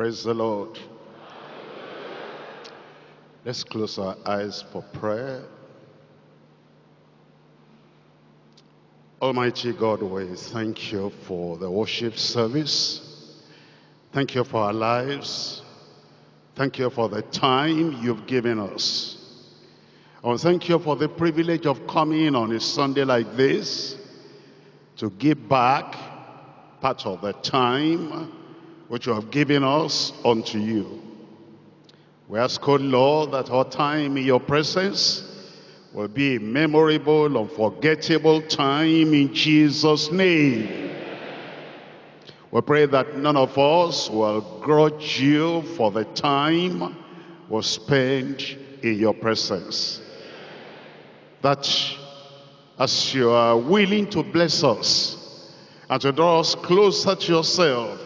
Praise the Lord. Let's close our eyes for prayer. Almighty God, we thank you for the worship service. Thank you for our lives. Thank you for the time you've given us. I thank you for the privilege of coming on a Sunday like this to give back part of the time which you have given us unto you. We ask, O Lord, that our time in your presence will be a memorable, unforgettable time in Jesus' name. Amen. We pray that none of us will grudge you for the time we'll spend in your presence. That as you are willing to bless us and to draw us closer to yourself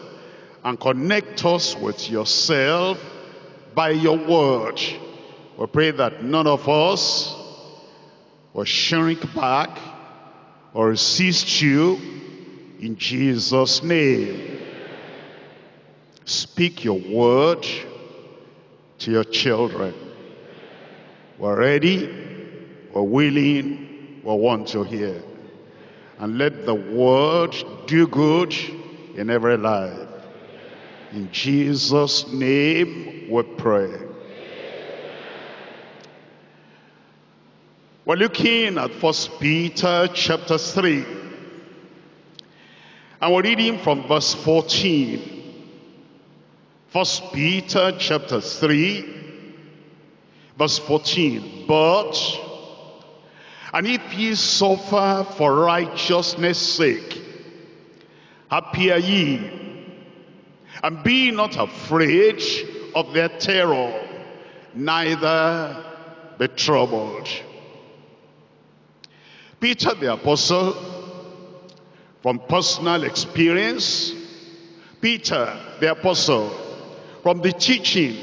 and connect us with yourself by your word, we pray that none of us will shrink back or resist you in Jesus' name. Speak your word to your children. We're ready, we're willing, we want to hear. And let the word do good in every life. In Jesus' name we pray. We're looking at 1 Peter chapter 3. And we're reading from verse 14. 1 Peter chapter 3, verse 14. But... and if ye suffer for righteousness' sake, happy are ye, and be not afraid of their terror, neither be troubled. Peter the apostle, from personal experience, Peter the apostle, from the teaching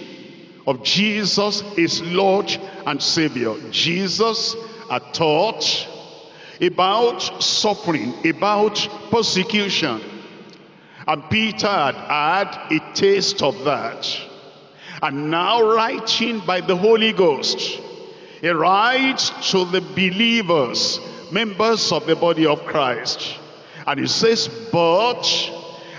of Jesus, his Lord and Savior, Jesus are taught about suffering, about persecution. And Peter had had a taste of that. And now, writing by the Holy Ghost, he writes to the believers, members of the body of Christ. And he says, but,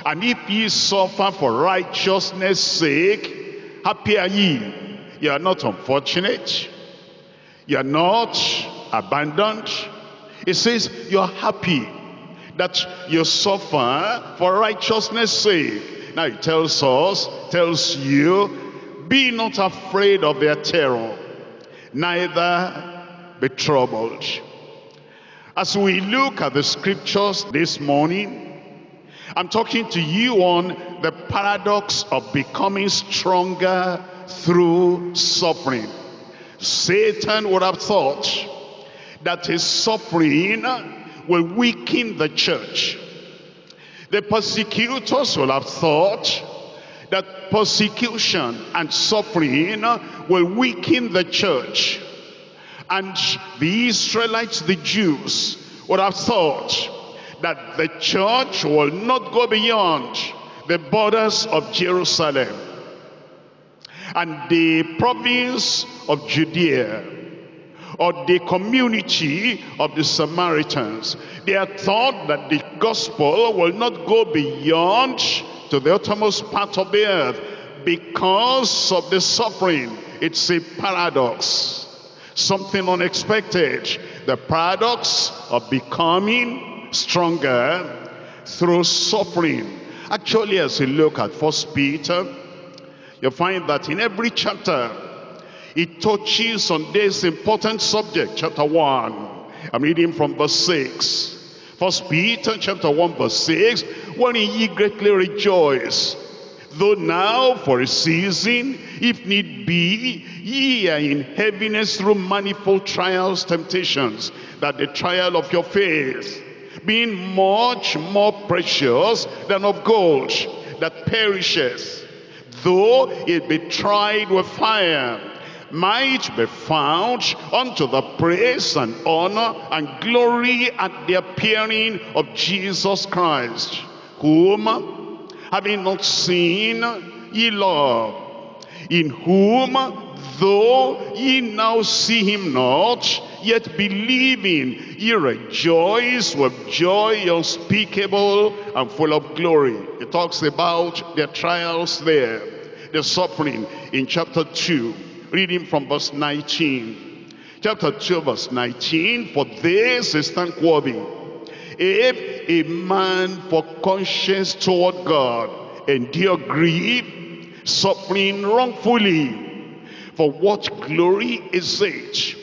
and if ye suffer for righteousness' sake, happy are ye. You are not unfortunate. You are not abandoned. It says you are happy that you suffer for righteousness' sake. Now it tells us, tells you, be not afraid of their terror, neither be troubled. As we look at the scriptures this morning, I'm talking to you on the paradox of becoming stronger through suffering. Satan would have thought that his suffering will weaken the church. The persecutors will have thought that persecution and suffering will weaken the church. And the Israelites, the Jews, would have thought that the church will not go beyond the borders of Jerusalem and the province of Judea, or the community of the Samaritans. They are thought that the gospel will not go beyond to the uttermost part of the earth because of the suffering. It's a paradox, something unexpected. The paradox of becoming stronger through suffering. Actually, as you look at 1 Peter, you find that in every chapter, it touches on this important subject. Chapter 1, I'm reading from verse 6. 1 Peter chapter 1 verse 6, wherein ye greatly rejoice, though now for a season, if need be, ye are in heaviness through manifold trials, temptations, that the trial of your faith, being much more precious than of gold that perisheth, though it be tried with fire, might be found unto the praise and honor and glory at the appearing of Jesus Christ, whom, having not seen, ye love, in whom though ye now see him not, yet believing ye rejoice with joy unspeakable and full of glory. It talks about the trials there, the suffering in chapter 2, reading from verse 19. Chapter 2 verse 19, for this is thankworthy, if a man for conscience toward God endure grief, suffering wrongfully, for what glory is it?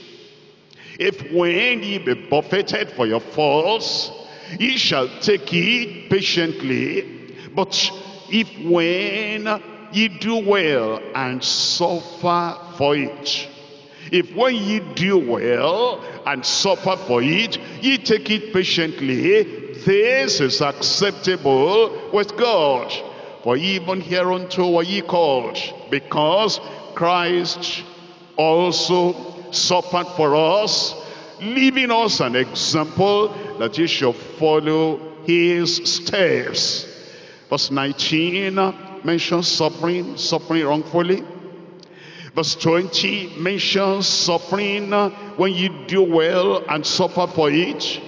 If when ye be buffeted for your faults, ye shall take it patiently. But if when ye do well and suffer for it, if when ye do well and suffer for it, ye take it patiently, this is acceptable with God. For even hereunto were ye called, because Christ also suffered for us, leaving us an example that ye shall follow his steps. Verse 19 mentions suffering wrongfully. Verse 20 mentions suffering when you do well and suffer for it.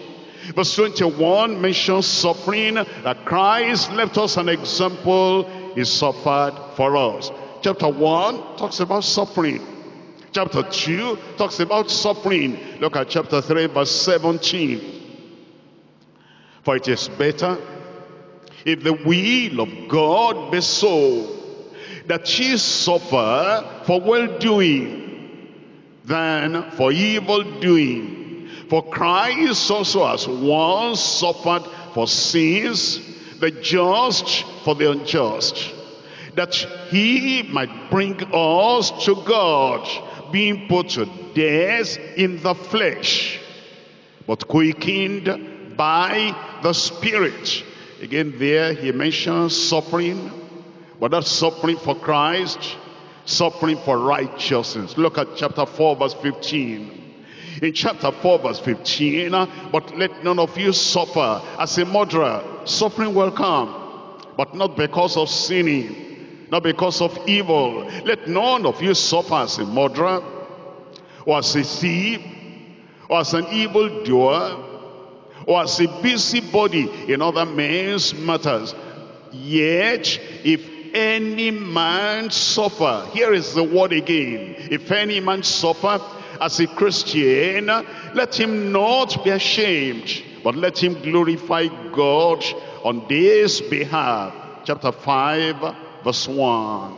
Verse 21 mentions suffering that Christ left us an example, he suffered for us. Chapter 1 talks about suffering. Chapter 2 talks about suffering. Look at chapter 3 verse 17. For it is better, if the will of God be so, that ye suffer for well doing than for evil doing. For Christ also has once suffered for sins, the just for the unjust, that he might bring us to God, being put to death in the flesh, but quickened by the Spirit. Again there he mentions suffering, but that's suffering for Christ, suffering for righteousness. Look at chapter 4 verse 15. In chapter 4 verse 15, but let none of you suffer as a murderer. Suffering will come, but not because of sinning, not because of evil. Let none of you suffer as a murderer, or as a thief, or as an evildoer, or as a busybody in other men's matters. Yet if any man suffer, here is the word again, if any man suffer as a Christian, let him not be ashamed, but let him glorify God on this behalf. Chapter 5 verse 1.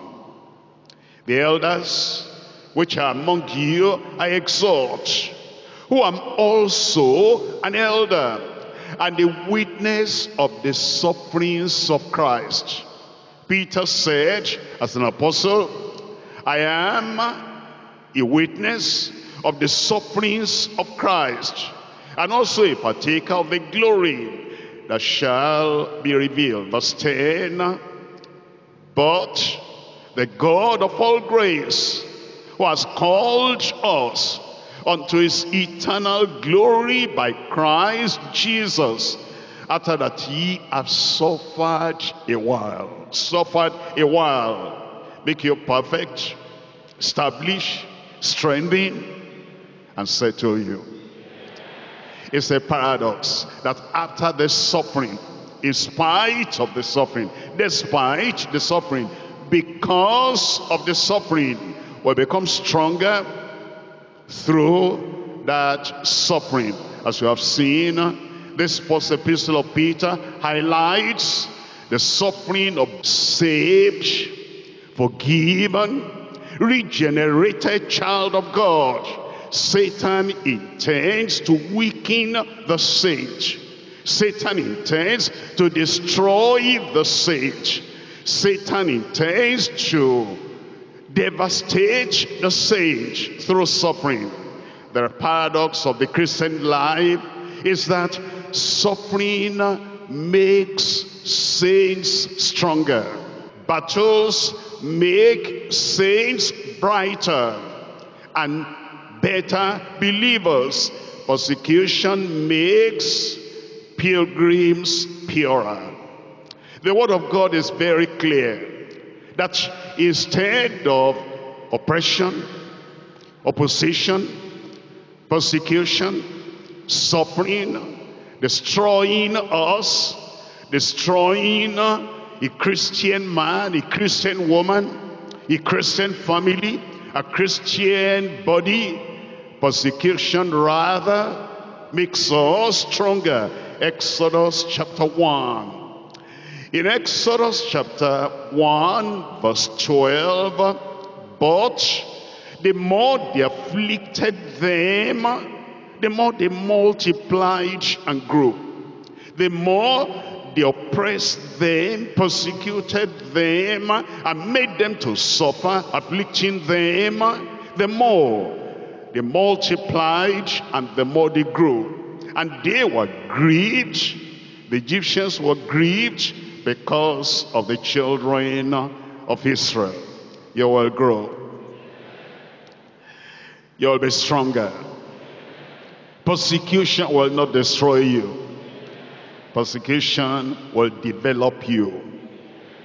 The elders which are among you I exhort, who am also an elder and a witness of the sufferings of Christ. Peter said, as an apostle, I am a witness of the sufferings of Christ, and also a partaker of the glory that shall be revealed. Verse 10. But the God of all grace, who has called us unto his eternal glory by Christ Jesus, after that ye have suffered a while, make you perfect, establish, strengthen, and settle you. It's a paradox that after the suffering, in spite of the suffering, despite the suffering, because of the suffering, we become stronger through that suffering. As you have seen, this first epistle of Peter highlights the suffering of saved, forgiven, regenerated child of God. Satan intends to weaken the saint. Satan intends to destroy the saint. Satan intends to devastate the saint through suffering. The paradox of the Christian life is that suffering makes saints stronger. Battles make saints brighter and better believers. Persecution makes pilgrims purer. The word of God is very clear. that instead of oppression, opposition, persecution, suffering, destroying us, destroying a Christian man, a Christian woman, a Christian family, a Christian body, persecution rather makes us stronger. Exodus chapter 1. In Exodus chapter 1 verse 12, but the more they afflicted them, the more they multiplied and grew. The more they oppressed them, persecuted them, and made them to suffer, afflicting them, the more they multiplied and the more they grew. And they were grieved, the Egyptians were grieved because of the children of Israel. You will grow. You will be stronger. Persecution will not destroy you. Persecution will develop you.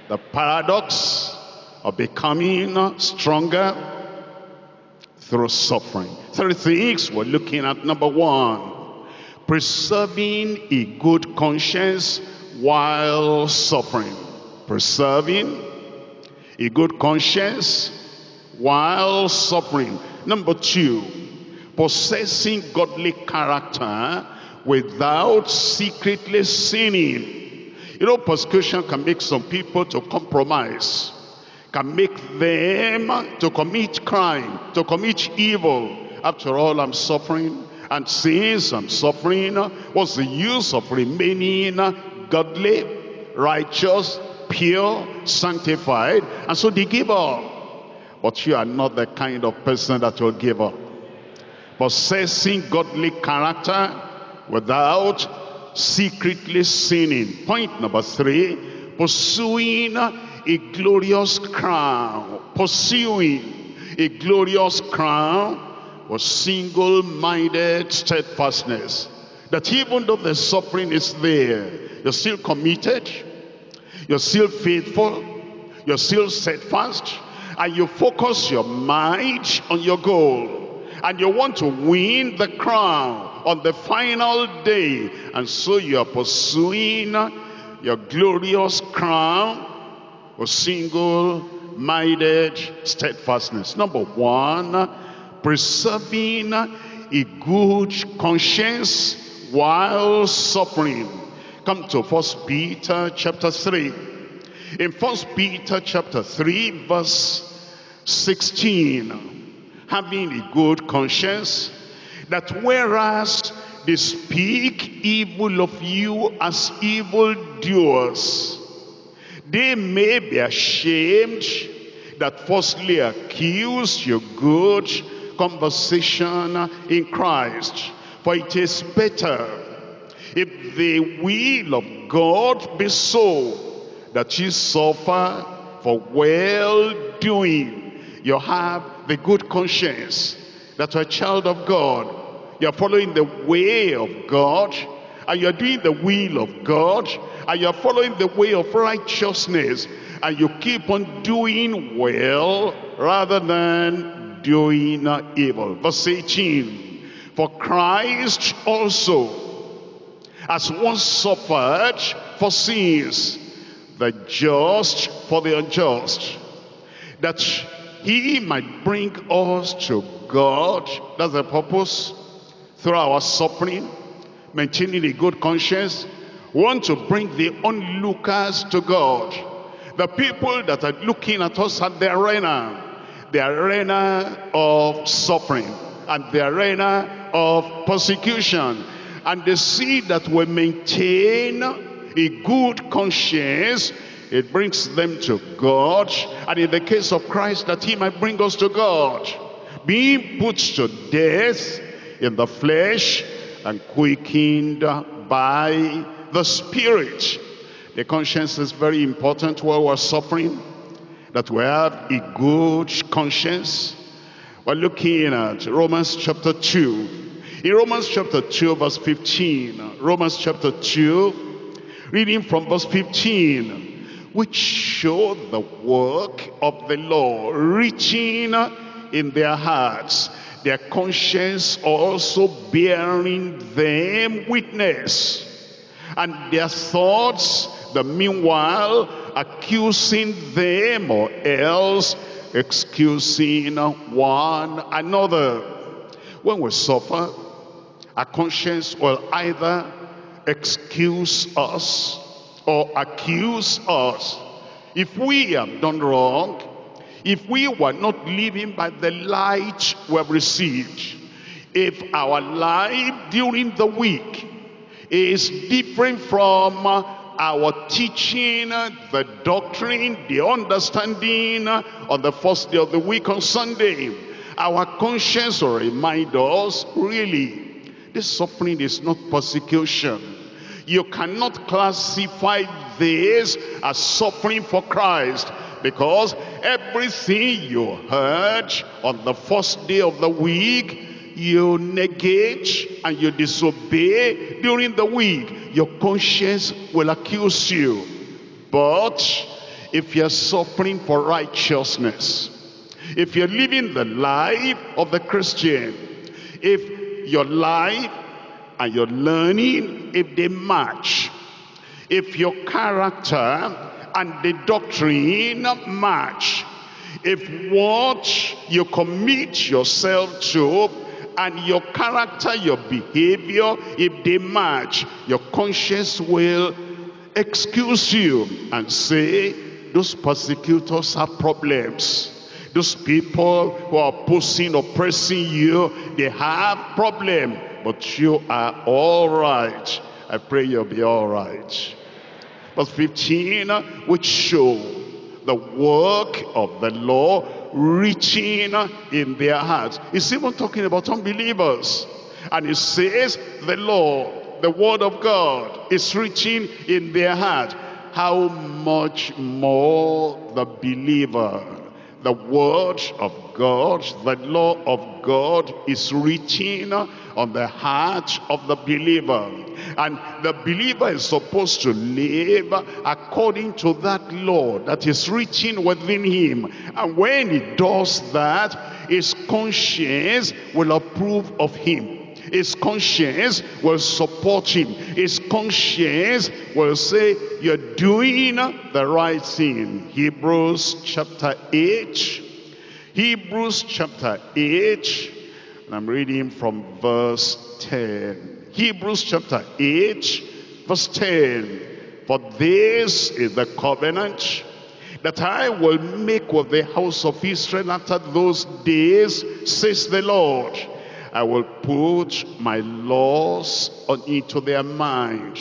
The paradox of becoming stronger through suffering. Three things we're looking at. Number one, preserving a good conscience while suffering. Preserving a good conscience while suffering. Number two, possessing godly character without secretly sinning. You know, persecution can make some people to compromise, can make them to commit crime, to commit evil. After all, I'm suffering, and since I'm suffering, what's the use of remaining godly, righteous, pure, sanctified? And so they give up. But you are not the kind of person that will give up. Possessing godly character without secretly sinning. Point number three, pursuing a glorious crown. Pursuing a glorious crown with single-minded steadfastness. That even though the suffering is there, you're still committed, you're still faithful, you're still steadfast, and you focus your mind on your goal, and you want to win the crown on the final day, and so you are pursuing your glorious crown with single-minded steadfastness. Number one, preserving a good conscience while suffering. Come to 1 Peter chapter 3. In 1 Peter chapter 3 verse 16, having a good conscience, that whereas they speak evil of you as evildoers, they may be ashamed that falsely accuse your good conversation in Christ. For it is better, if the will of God be so, that you suffer for well-doing. You have the good conscience that you're a child of God. You're following the way of God, and you're doing the will of God, and you're following the way of righteousness, and you keep on doing well rather than doing evil. Verse 18, for Christ also as once suffered for sins, the just for the unjust, that he might bring us to God. That's the purpose. Through our suffering, maintaining a good conscience, we want to bring the onlookers to God. The people that are looking at us at the arena of suffering, and the arena of persecution, and they see that we maintain a good conscience, it brings them to God. And in the case of Christ, that he might bring us to God, being put to death in the flesh and quickened by the Spirit. The conscience is very important while we're suffering, that we have a good conscience. We're looking at Romans chapter 2. In Romans chapter 2 verse 15, Romans chapter 2, reading from verse 15, which show the work of the law, reaching in their hearts, their conscience also bearing them witness, and their thoughts, the meanwhile, accusing them or else excusing one another. When we suffer, our conscience will either excuse us or accuse us. If we have done wrong, if we were not living by the light we have received, if our life during the week is different from our teaching, the doctrine, the understanding on the first day of the week on Sunday, our conscience will remind us, really, this suffering is not persecution. You cannot classify this as suffering for Christ, because everything you heard on the first day of the week, you negate and you disobey during the week. Your conscience will accuse you. But if you're suffering for righteousness, if you're living the life of the Christian, if your life and your learning, if they match, if your character and the doctrine match, if what you commit yourself to and your character, your behavior, if they match, your conscience will excuse you and say, those persecutors have problems. Those people who are opposing, oppressing you, they have problems, but you are all right. I pray you'll be all right. Verse 15, which show the work of the law reaching in their hearts. It's even talking about unbelievers. And it says the law, the word of God, is reaching in their heart. How much more the believer? The word of God, the law of God, is reaching on the heart of the believer. And the believer is supposed to live according to that law that is reaching within him. And when he does that, his conscience will approve of him. His conscience will support him. His conscience will say, you're doing the right thing. Hebrews chapter 8, and I'm reading from verse 10. Hebrews chapter 8, verse 10. For this is the covenant that I will make with the house of Israel after those days, says the Lord. I will put my laws into their mind.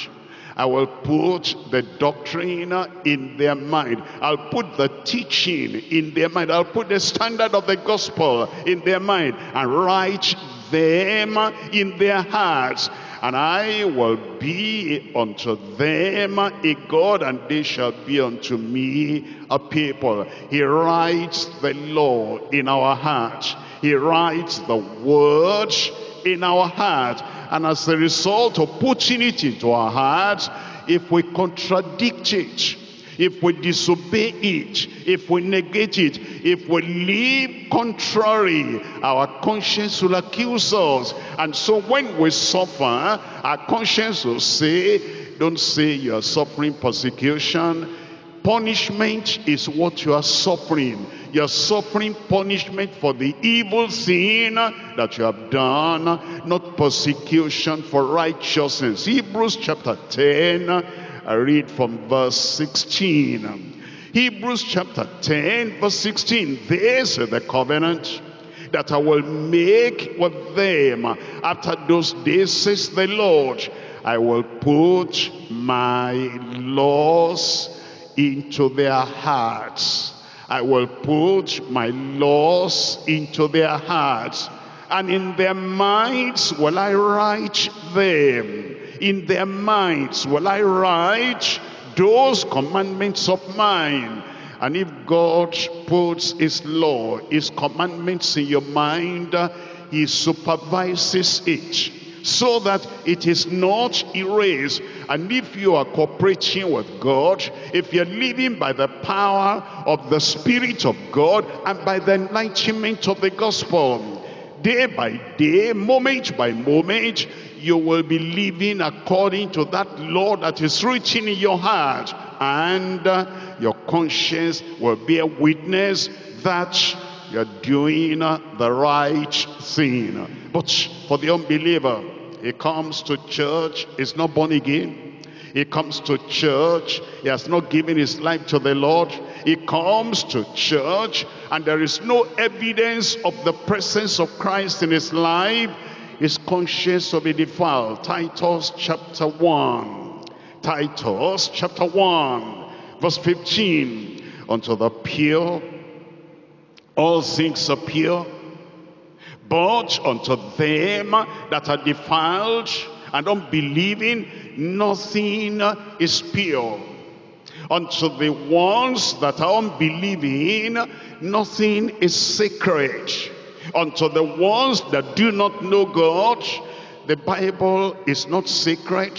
I will put the doctrine in their mind. I'll put the teaching in their mind. I'll put the standard of the gospel in their mind and write them in their hearts. And I will be unto them a God, and they shall be unto me a people. He writes the law in our hearts. He writes the word in our heart. And as a result of putting it into our hearts, if we contradict it, if we disobey it, if we negate it, if we live contrary, our conscience will accuse us. And so when we suffer, our conscience will say, don't say you are suffering persecution. Punishment is what you are suffering. You're suffering punishment for the evil sin that you have done, not persecution for righteousness. Hebrews chapter 10, I read from verse 16. Hebrews chapter 10, verse 16. This is the covenant that I will make with them after those days, says the Lord. I will put my laws into their hearts. I will put my laws into their hearts, and in their minds will I write them. In their minds will I write those commandments of mine. And if God puts his law, his commandments in your mind, he supervises it. so that it is not erased. And if you are cooperating with God, if you're living by the power of the Spirit of God and by the enlightenment of the gospel, day by day, moment by moment, you will be living according to that law that is written in your heart, and your conscience will bear witness that you're doing the right thing. But for the unbeliever, he comes to church, he's not born again. He comes to church, he has not given his life to the Lord. He comes to church and there is no evidence of the presence of Christ in his life. His conscience will be defiled. Titus chapter 1. Titus chapter 1 verse 15. Unto the pure all things are pure, but unto them that are defiled and unbelieving, nothing is pure. Unto the ones that are unbelieving, nothing is sacred. Unto the ones that do not know God, the Bible is not sacred.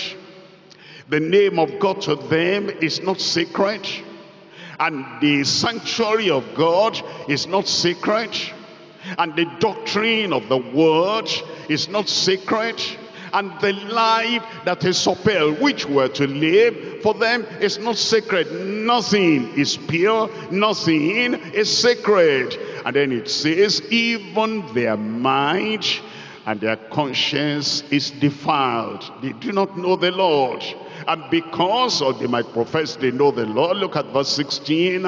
The name of God to them is not sacred. And the sanctuary of God is not sacred. And the doctrine of the word is not sacred. And the life that is upheld, which were to live, for them is not sacred. Nothing is pure, nothing is sacred. And then it says, even their mind and their conscience is defiled. They do not know the Lord. And because, or they might profess they know the Lord, look at verse 16,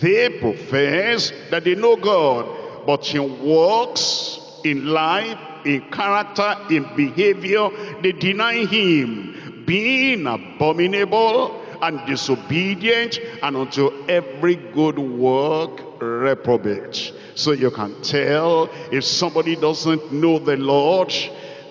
they profess that they know God, but in works, in life, in character, in behavior, they deny him, being abominable and disobedient, and unto every good work reprobate. So you can tell if somebody doesn't know the Lord,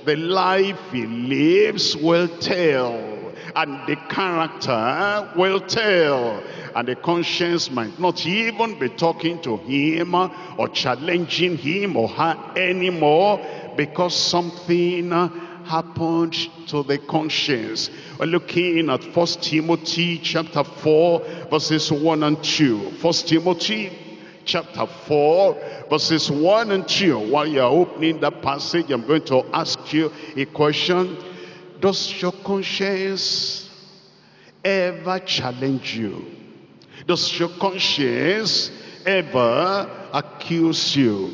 the life he lives will tell, and the character will tell, and the conscience might not even be talking to him or challenging him or her anymore, because something happened to the conscience. We're looking at 1 Timothy chapter 4 verses 1 and 2. 1 Timothy chapter 4 verses 1 and 2. While you're opening that passage, I'm going to ask you a question. Does your conscience ever challenge you? Does your conscience ever accuse you?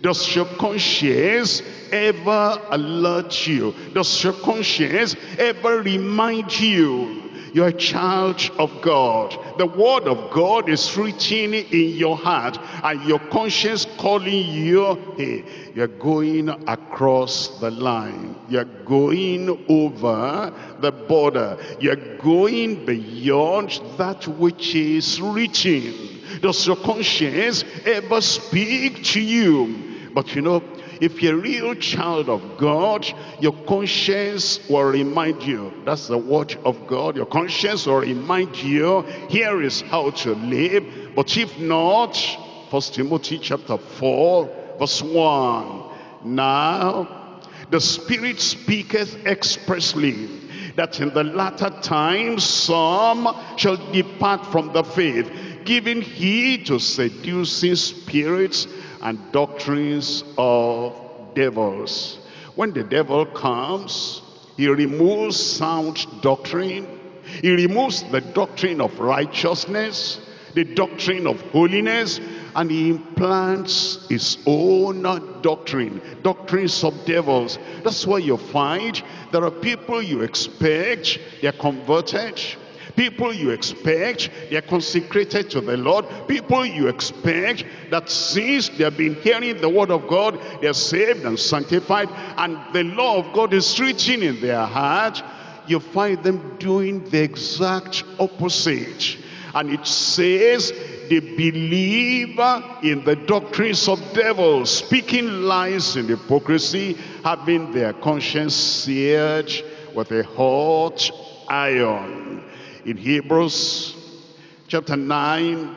Does your conscience ever alert you? Does your conscience ever remind you you're a child of God? The word of God is written in your heart, and your conscience calling you, hey, you're going across the line, you're going over the border, you're going beyond that which is written. Does your conscience ever speak to you? But you know, if you're a real child of God, your conscience will remind you. That's the word of God. Your conscience will remind you, here is how to live. But if not, 1 Timothy chapter 4, verse 1. Now, the Spirit speaketh expressly, that in the latter times some shall depart from the faith, giving heed to seducing spirits and doctrines of devils. When the devil comes, he removes sound doctrine. He removes the doctrine of righteousness, the doctrine of holiness, and he implants his own doctrine, doctrines of devils. That's why you find there are people you expect, they're converted. People you expect, they are consecrated to the Lord. People you expect that since they have been hearing the word of God, they are saved and sanctified, and the law of God is written in their heart. You find them doing the exact opposite. And it says they believe in the doctrines of devils, speaking lies and hypocrisy, having their conscience seared with a hot iron. In Hebrews chapter 9,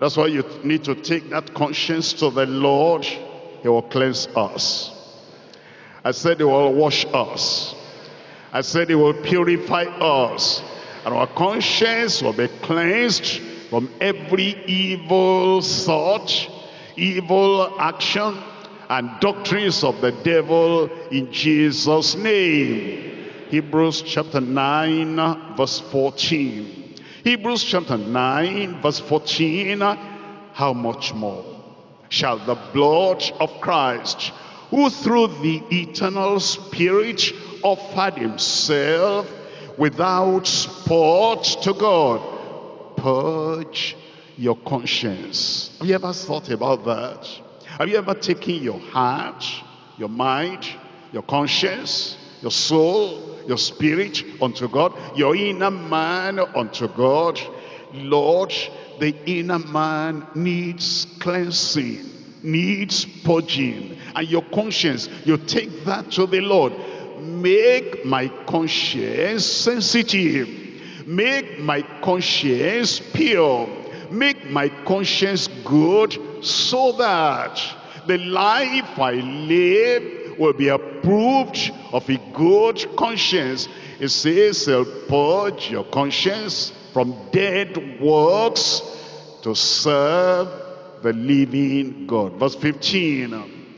that's why you need to take that conscience to the Lord. He will cleanse us. I said they will wash us. I said they will purify us. And our conscience will be cleansed from every evil thought, evil action, and doctrines of the devil in Jesus' name. Hebrews chapter 9, verse 14. Hebrews chapter 9, verse 14. How much more shall the blood of Christ, who through the eternal Spirit offered himself without spot to God, purge your conscience? Have you ever thought about that? Have you ever taken your heart, your mind, your conscience, your soul, your spirit unto God, your inner man unto God? Lord, the inner man needs cleansing, needs purging. And your conscience, you take that to the Lord. Make my conscience sensitive. Make my conscience pure. Make my conscience good, so that the life I live will be approved of a good conscience. It says, purge your conscience from dead works to serve the living God. Verse 15.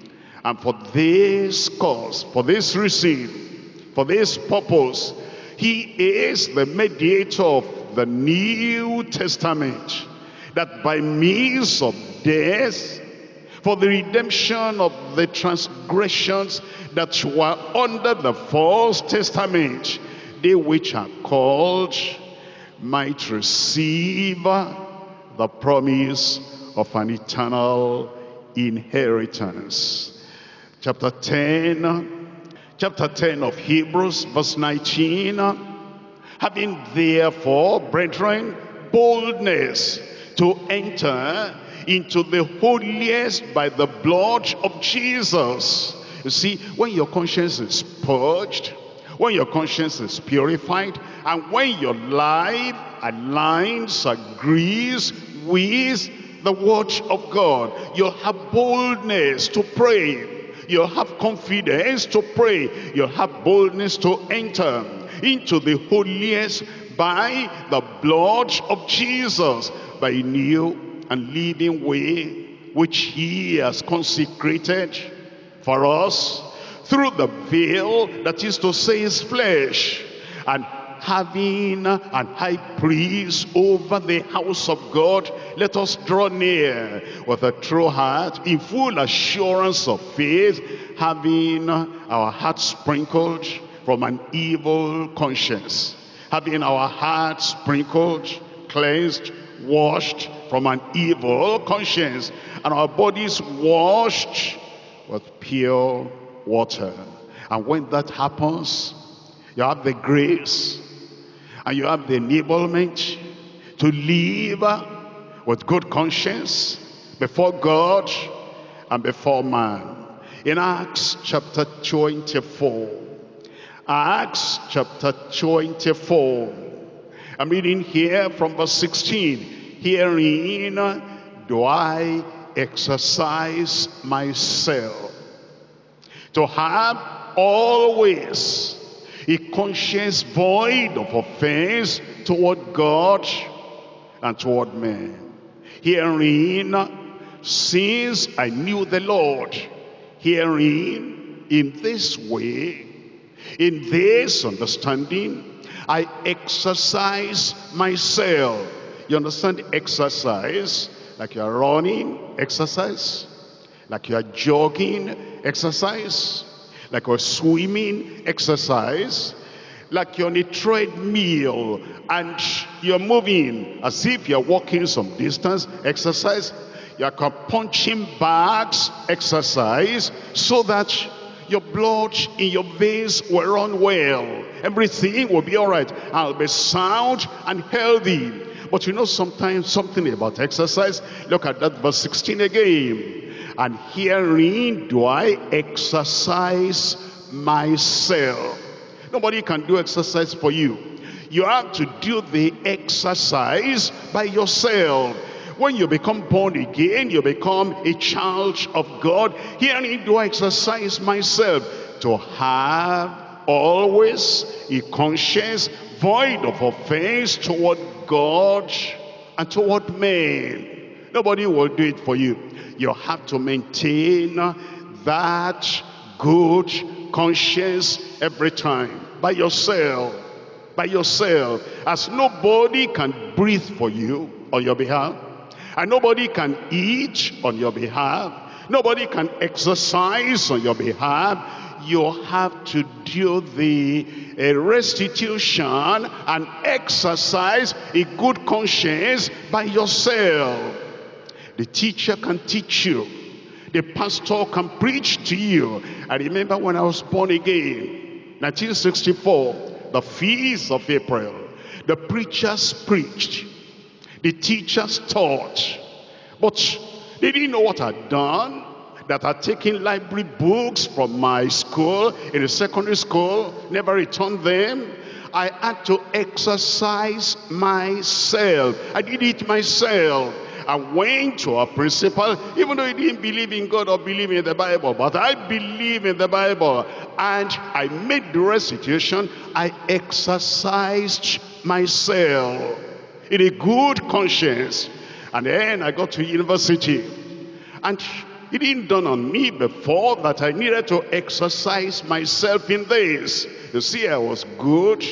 And for this cause, for this reason, for this purpose, he is the mediator of the New Testament, that by means of death, for the redemption of the transgressions that were under the false testament, they which are called might receive the promise of an eternal inheritance. Chapter 10, chapter 10 of Hebrews, verse 19. Having therefore, brethren, boldness to enter into the holiest by the blood of Jesus. You see, when your conscience is purged, when your conscience is purified, and when your life aligns, agrees with the word of God, you'll have boldness to pray. You'll have confidence to pray. You'll have boldness to enter into the holiest by the blood of Jesus, by a new and living way which he has consecrated for us through the veil, that is to say his flesh, and having an high priest over the house of God, let us draw near with a true heart, in full assurance of faith, having our hearts sprinkled from an evil conscience, having our hearts sprinkled, cleansed, washed from an evil conscience, and our bodies washed with pure water. And when that happens, you have the grace and you have the enablement to live with good conscience before God and before man. In Acts chapter 24, Acts chapter 24, I'm reading here from verse 16. Herein do I exercise myself, to have always a conscience void of offense toward God and toward men. Herein, since I knew the Lord, herein, in this way, in this understanding, I exercise myself. You understand exercise? Like you are running, exercise. Like you are jogging, exercise. Like you're swimming, exercise. Like you're on a treadmill and you're moving as if you're walking some distance, exercise. You're punching bags, exercise, so that your blood in your veins will run well. Everything will be all right. I'll be sound and healthy. But you know, sometimes something about exercise. Look at that verse 16 again. And herein do I exercise myself. Nobody can do exercise for you. You have to do the exercise by yourself. When you become born again, you become a child of God. Herein do I exercise myself to have always a conscience void of offense toward God and toward men. Nobody will do it for you. You have to maintain that good conscience every time, by yourself, as nobody can breathe for you on your behalf, and nobody can eat on your behalf, nobody can exercise on your behalf. You have to do the restitution and exercise a good conscience by yourself. The teacher can teach you, the pastor can preach to you. I remember when I was born again, 1964, the 5th of April, the preachers preached, the teachers taught, but they didn't know what I'd done, that I'd taken library books from my school, in the secondary school, never returned them. I had to exercise myself. I did it myself. I went to our principal, even though he didn't believe in God or believe in the Bible, but I believe in the Bible, and I made the restitution. I exercised myself in a good conscience. And then I got to university, and it didn't dawn on me before that I needed to exercise myself in this. You see, I was good,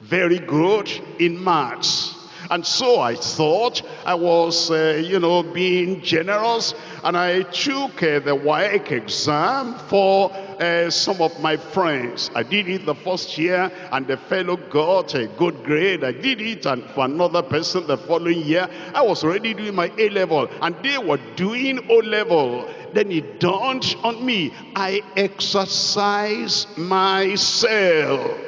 very good in maths. And so I thought I was, being generous, and I took the WAEC exam for some of my friends. I did it the first year, and the fellow got a good grade. I did it, and for another person the following year. I was already doing my A-level, and they were doing O-level. Then it dawned on me, I exercised myself.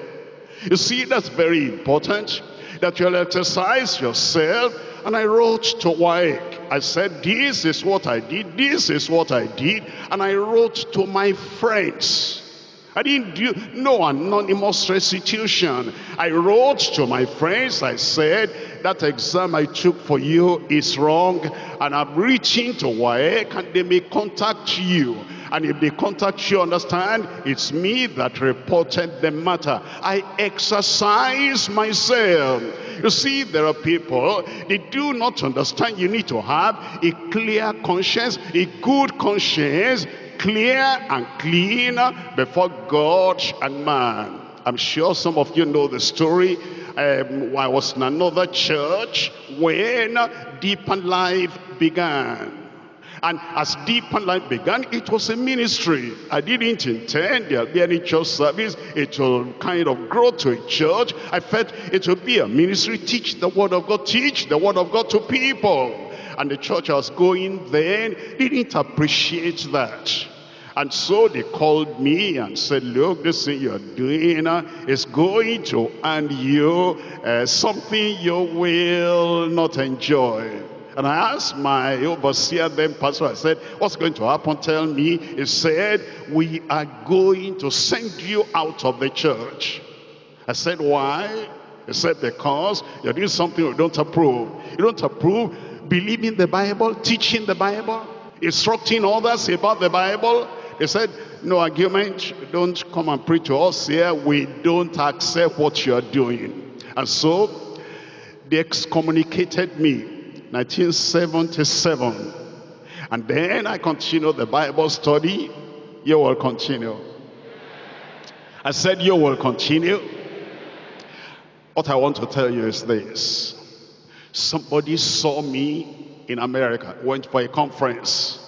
You see, that's very important, that you'll exercise yourself. And I wrote to WAEC. I said, this is what I did. And I wrote to my friends. I didn't do no anonymous restitution. I wrote to my friends. I said, that exam I took for you is wrong, and I'm reaching to WAEC, and they may contact you. And if they contact you, understand, it's me that reported the matter. I exercise myself. You see, there are people, they do not understand you need to have a clear conscience, a good conscience, clear and clean before God and man. I'm sure some of you know the story. I was in another church when Deeper Life began. And as Deeper Life began, it was a ministry. I didn't intend there'll be any church service. It will kind of grow to a church. I felt it will be a ministry. Teach the word of God to people. And the church I was going then didn't appreciate that. And so they called me and said, look, this thing you're doing is going to earn you something you will not enjoy. And I asked my overseer then, pastor, I said, what's going to happen? Tell me. He said, we are going to send you out of the church. I said, why? He said, because you're doing something we don't approve. You don't approve believing the Bible, teaching the Bible, instructing others about the Bible. He said, no argument. Don't come and preach to us here. We don't accept what you're doing. And so they excommunicated me. 1977. And then I continued the Bible study. You will continue. I said, you will continue. What I want to tell you is this. Somebody saw me in America, went for a conference,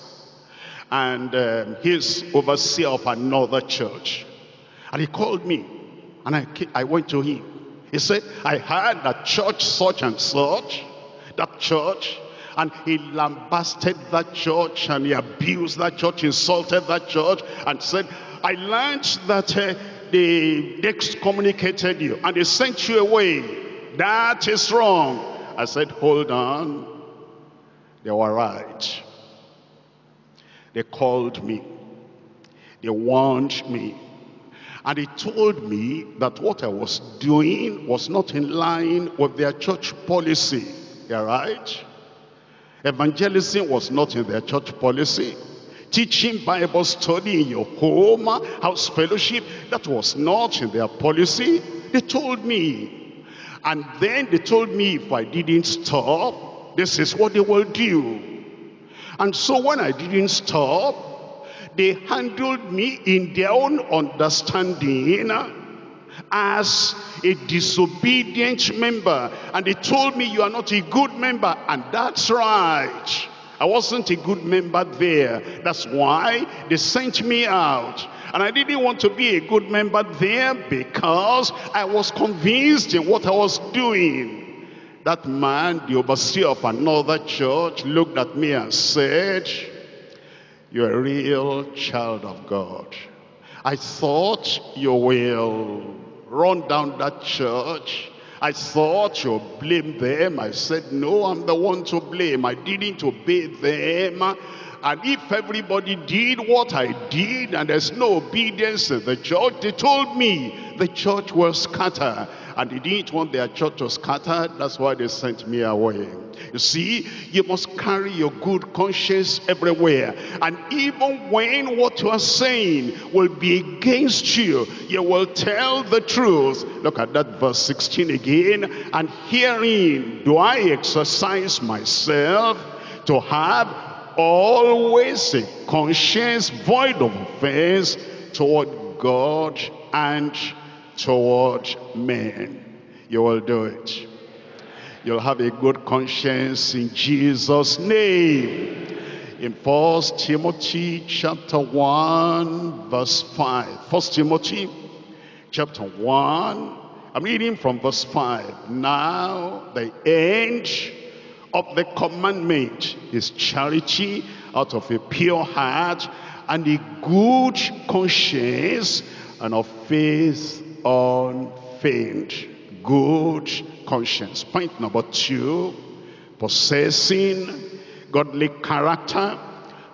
and he's overseer of another church. And he called me, and I went to him. He said, I heard that church such and such, that church, and he lambasted that church, and he abused that church, insulted that church, and said, I learned that they excommunicated you and they sent you away. That is wrong. I said, hold on, they were right. They called me, they warned me, and they told me that what I was doing was not in line with their church policy. They're right. Evangelism was not in their church policy. teaching Bible study in your home, house fellowship. That was not in their policy. They told me. And then they told me if I didn't stop, this is what they will do. And so when I didn't stop, they handled me in their own understanding as a disobedient member. And they told me you are not a good member. And that's right. I wasn't a good member there. That's why they sent me out. And I didn't want to be a good member there because I was convinced in what I was doing. That man, the overseer of another church, looked at me and said, "You're a real child of God. I thought you will run down that church. I thought you blame them." I said, "No, I'm the one to blame. I didn't obey them. And if everybody did what I did and there's no obedience in the church," they told me, "the church will scatter." And they didn't want their church to scatter. That's why they sent me away. You see, you must carry your good conscience everywhere. And even when what you are saying will be against you, you will tell the truth. Look at that verse 16 again. "And herein do I exercise myself to have always a conscience void of offense toward God and toward men." You will do it. You'll have a good conscience in Jesus' name. In 1 Timothy chapter 1 verse 5. 1 Timothy chapter 1. I'm reading from verse 5. "Now the end of the commandment is charity out of a pure heart and a good conscience and of faith unfeigned." Good conscience. Point number 2, possessing godly character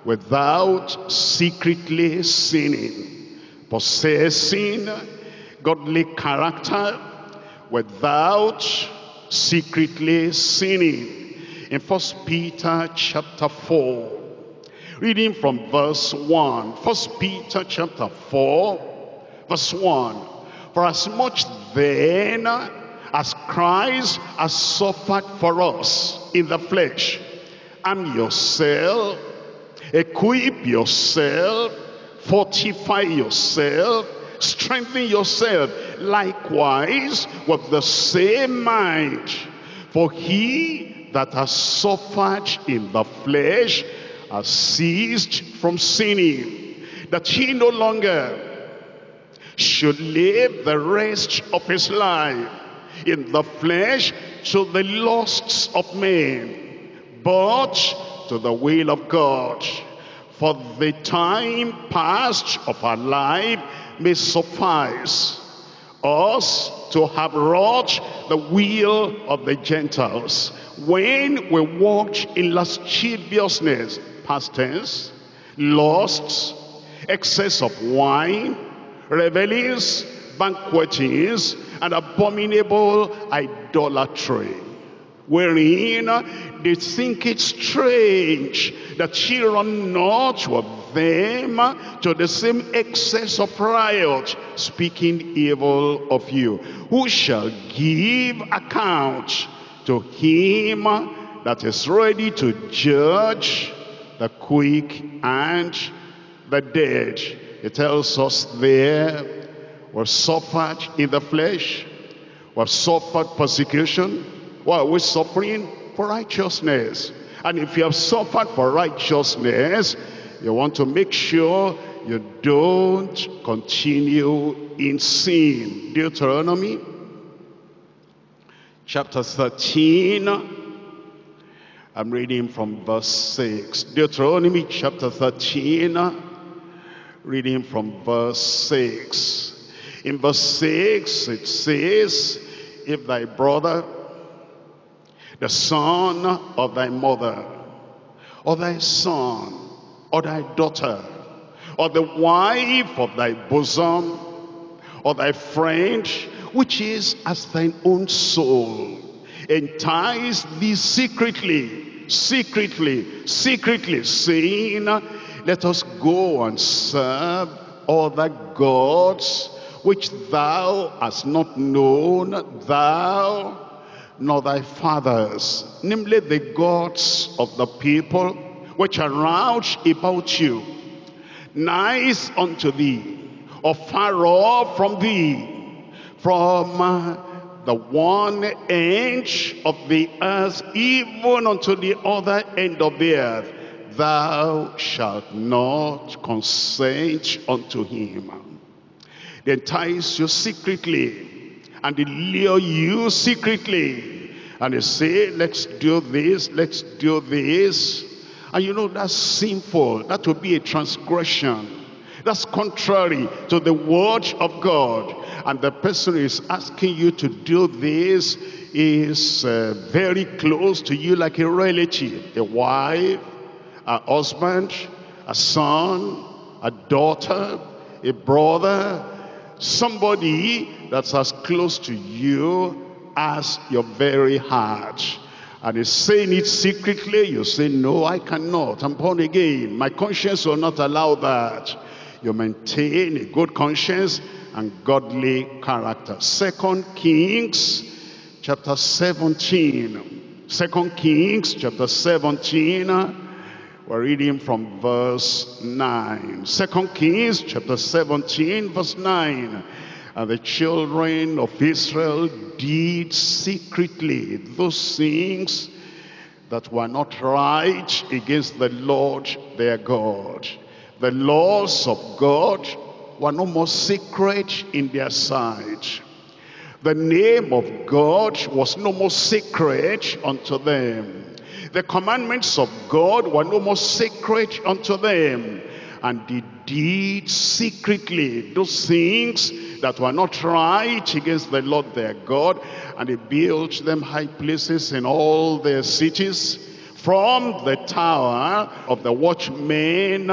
without secretly sinning. Possessing godly character without secretly sinning. In 1 Peter chapter 4, reading from verse 1. 1 Peter chapter 4, verse 1. "For as much then as Christ has suffered for us in the flesh, arm yourself, equip yourself, fortify yourself, strengthen yourself, likewise with the same mind. For he that has suffered in the flesh has ceased from sinning, that he no longer should live the rest of his life in the flesh to the lusts of men, but to the will of God. For the time past of our life may suffice us to have wrought the will of the Gentiles, when we walked in lasciviousness," past tense, "lusts, excess of wine, revelings, banquetings, and abominable idolatry, wherein they think it strange that she run not with them to the same excess of riot, speaking evil of you, who shall give account to him that is ready to judge the quick and the dead." It tells us there, we've suffered in the flesh, we've suffered persecution. Why are we suffering? For righteousness. And if you have suffered for righteousness, you want to make sure you don't continue in sin. Deuteronomy chapter 13, I'm reading from verse 6. Deuteronomy chapter 13, reading from verse 6. In verse 6, it says, "If thy brother, the son of thy mother, or thy son, or thy daughter, or the wife of thy bosom, or thy friend, which is as thine own soul, entice thee secretly, saying, Let us go and serve other gods, which thou hast not known, thou nor thy fathers, namely the gods of the people which are round about you, nigh unto thee, or far off from thee, from the one end of the earth even unto the other end of the earth, thou shalt not consent unto him. They entice you secretly, and they lure you secretly, and they say, let's do this, let's do this. And you know that's sinful. That will be a transgression. That's contrary to the word of God. And the person who is asking you to do this is very close to you, like a relative, a wife, a husband, a son, a daughter, a brother, somebody that's as close to you as your very heart. And he's saying it secretly. You say, no, I cannot. I'm born again. My conscience will not allow that. You maintain a good conscience and godly character. 2 Kings chapter 17. 2 Kings chapter 17. We're reading from verse 9. 2 Kings chapter 17 verse 9. And the children of Israel did secretly those things that were not right against the Lord their God. The laws of God were no more sacred in their sight. The name of God was no more sacred unto them. The commandments of God were no more sacred unto them. And they did secretly those things that were not right against the Lord their God. And they built them high places in all their cities, from the tower of the watchmen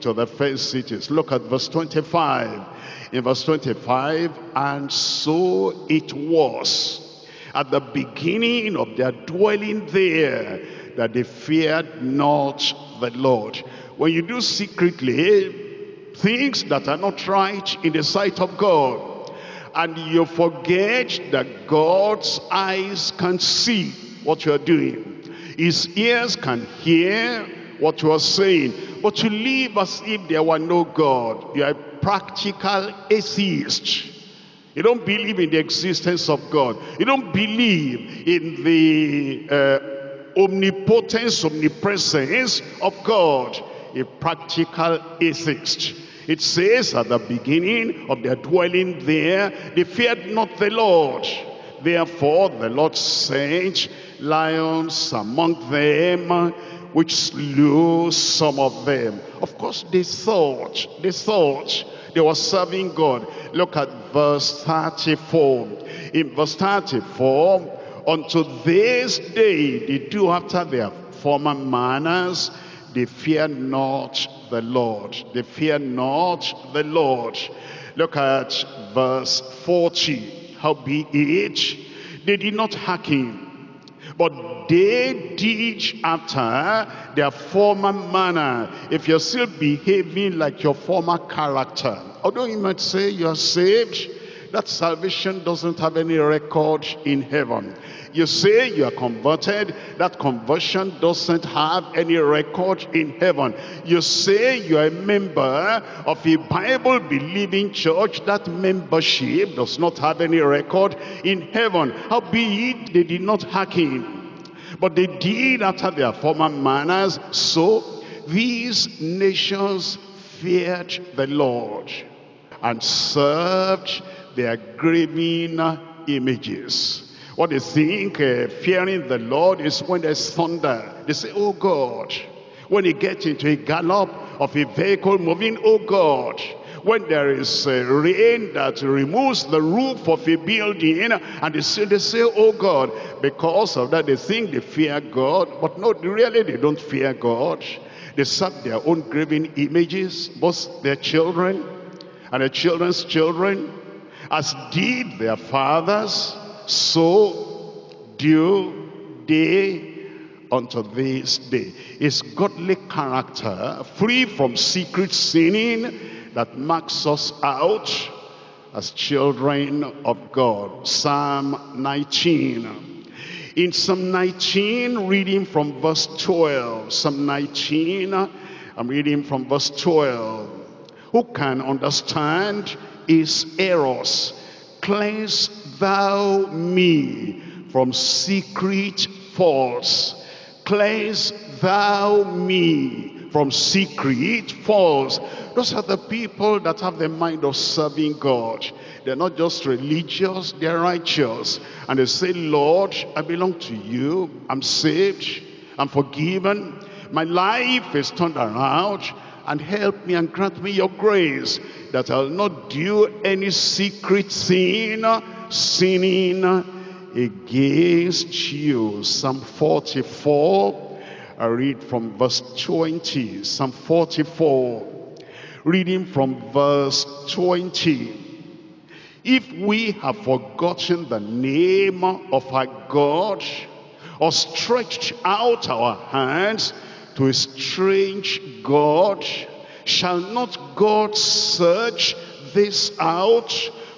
to the first cities. Look at verse 25. In verse 25, and so it was at the beginning of their dwelling there, that they feared not the Lord. When you do secretly things that are not right in the sight of God, and you forget that God's eyes can see what you are doing, his ears can hear what you are saying, but you live as if there were no God. You are a practical atheist. You don't believe in the existence of God. You don't believe in the omnipotence, omnipresence of God. A practical atheist. It says at the beginning of their dwelling there, they feared not the Lord. Therefore the Lord sent lions among them, which slew some of them. Of course they thought they were serving God. Look at verse 34. In verse 34, unto this day they do after their former manners, they fear not the Lord. They fear not the Lord. Look at verse 40. Howbeit, they did not hearken, but they did after their former manner. If you're still behaving like your former character, although you might say you are saved, that salvation doesn't have any record in heaven. You say you are converted, that conversion doesn't have any record in heaven. You say you are a member of a Bible-believing church, that membership does not have any record in heaven. Howbeit, they did not hearken, but they did after their former manners, so these nations feared the Lord and served their graven images. What they think fearing the Lord is when there's thunder. They say, oh God. When they get into a gallop of a vehicle moving, oh God. When there is rain that removes the roof of a building, and they say, oh God. Because of that, they think they fear God. But no, really they don't fear God. They serve their own graven images, both their children and their children's children. As did their fathers, so do they unto this day. It's godly character, free from secret sinning, that marks us out as children of God. Psalm 19. In Psalm 19, reading from verse 12. Psalm 19, I'm reading from verse 12. Who can understand his errors? Cleanse thou me from secret faults. Cleanse thou me from secret faults. Those are the people that have the mind of serving God. They're not just religious, they're righteous. And they say, Lord, I belong to you. I'm saved. I'm forgiven. My life is turned around. And help me and grant me your grace that I'll not do any secret sin, sinning against you. Psalm 44, I read from verse 20. Psalm 44, reading from verse 20. If we have forgotten the name of our God, or stretched out our hands to a strange God, shall not God search this out?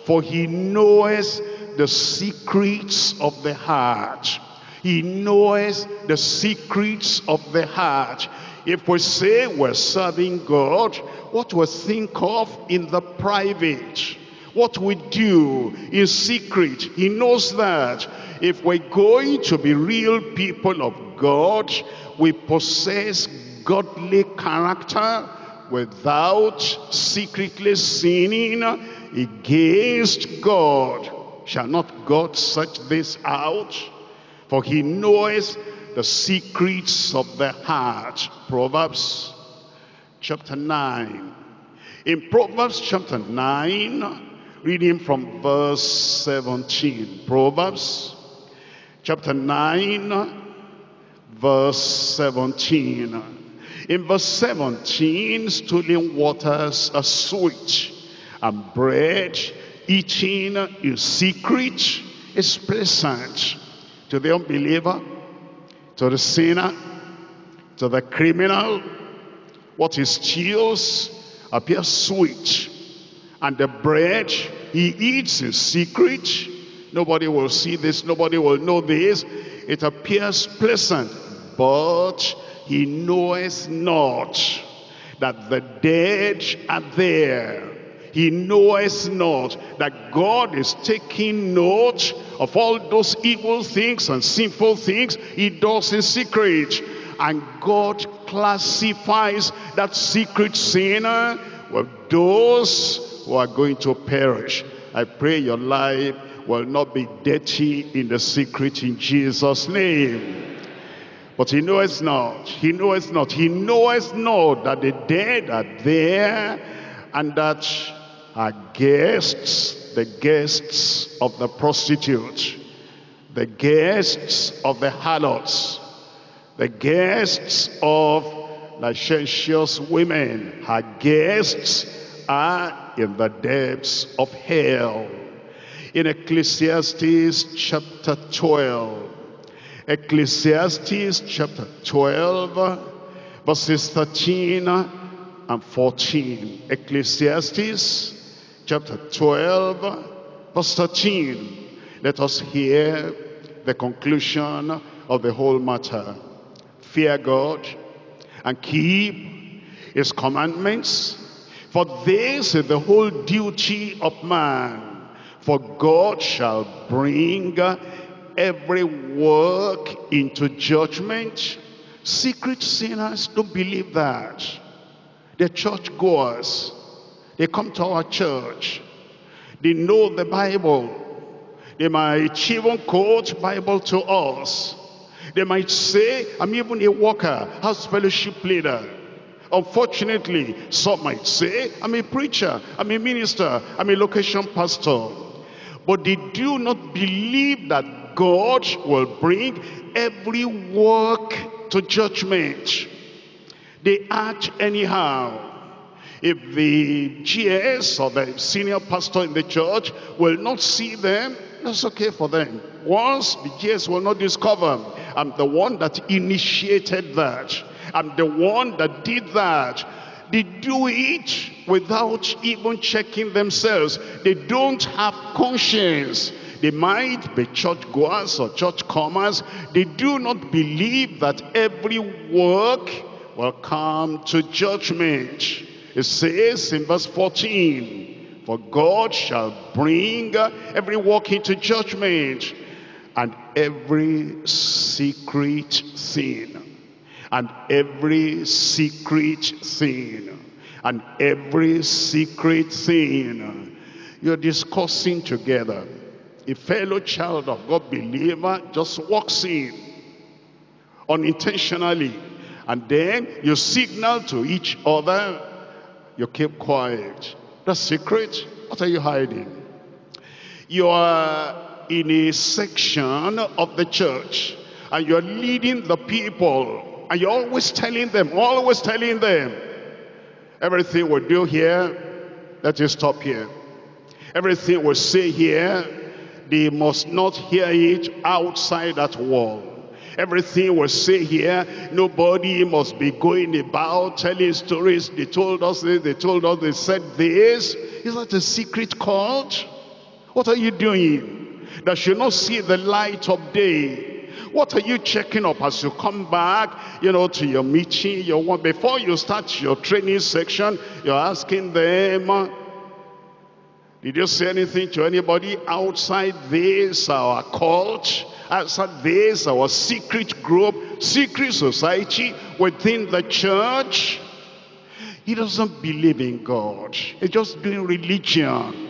For he knoweth the secrets of the heart. He knoweth the secrets of the heart. If we say we're serving God, what we think of in the private, what we do in secret, he knows that. If we're going to be real people of God, we possess godly character without secretly sinning against God. Shall not God search this out? For he knoweth the secrets of the heart. Proverbs chapter 9. In Proverbs chapter 9, reading from verse 17. Proverbs chapter 9, verse 17. In verse 17, stolen waters are sweet, and bread eating in secret is pleasant to the unbeliever, to the sinner, to the criminal. What he steals appears sweet, and the bread he eats in secret, nobody will see this, nobody will know this, it appears pleasant. But he knoweth not that the dead are there. He knoweth not that God is taking note of all those evil things and sinful things he does in secret. And God classifies that secret sinner with those who are going to perish. I pray your life will not be dirty in the secret in Jesus' name. But he knoweth not, he knoweth not, he knoweth not that the dead are there, and that are guests, the guests of the prostitute, the guests of the harlots, the guests of licentious women. Her guests are in the depths of hell. In Ecclesiastes chapter 12, Ecclesiastes chapter 12, verses 13 and 14. Ecclesiastes chapter 12, verse 13. Let us hear the conclusion of the whole matter. Fear God and keep his commandments, for this is the whole duty of man. For God shall bring every work into judgment. Secret sinners don't believe that. They're churchgoers. They come to our church. They know the Bible. They might even quote Bible to us. They might say, I'm even a worker, house fellowship leader. Unfortunately, some might say, I'm a preacher, I'm a minister, I'm a location pastor. But they do not believe that God will bring every work to judgment. They act anyhow. If the GS or the senior pastor in the church will not see them, that's okay for them. Once the GS will not discover I'm the one that initiated that. I'm the one that did that. They do it without even checking themselves. They don't have conscience. They might be churchgoers or churchcomers. They do not believe that every work will come to judgment. It says in verse 14, "For God shall bring every work into judgment, and every secret sin." And every secret sin. And every secret sin. You're discussing together. A fellow child of God believer just walks in unintentionally. And then you signal to each other. You keep quiet. That's secret. What are you hiding? You are in a section of the church. And you're leading the people. And you're always telling them, everything we do here, let it stop here. Everything we say here, they must not hear it outside that wall. Everything we say here, nobody must be going about telling stories. They told us this, they told us, they said this. Is that a secret cult? What are you doing that should not see the light of day? What are you checking up as you come back, to your meeting, before you start your training section? You're asking them, did you say anything to anybody outside this, our cult, outside this, our secret group, secret society within the church? He doesn't believe in God. He's just doing religion.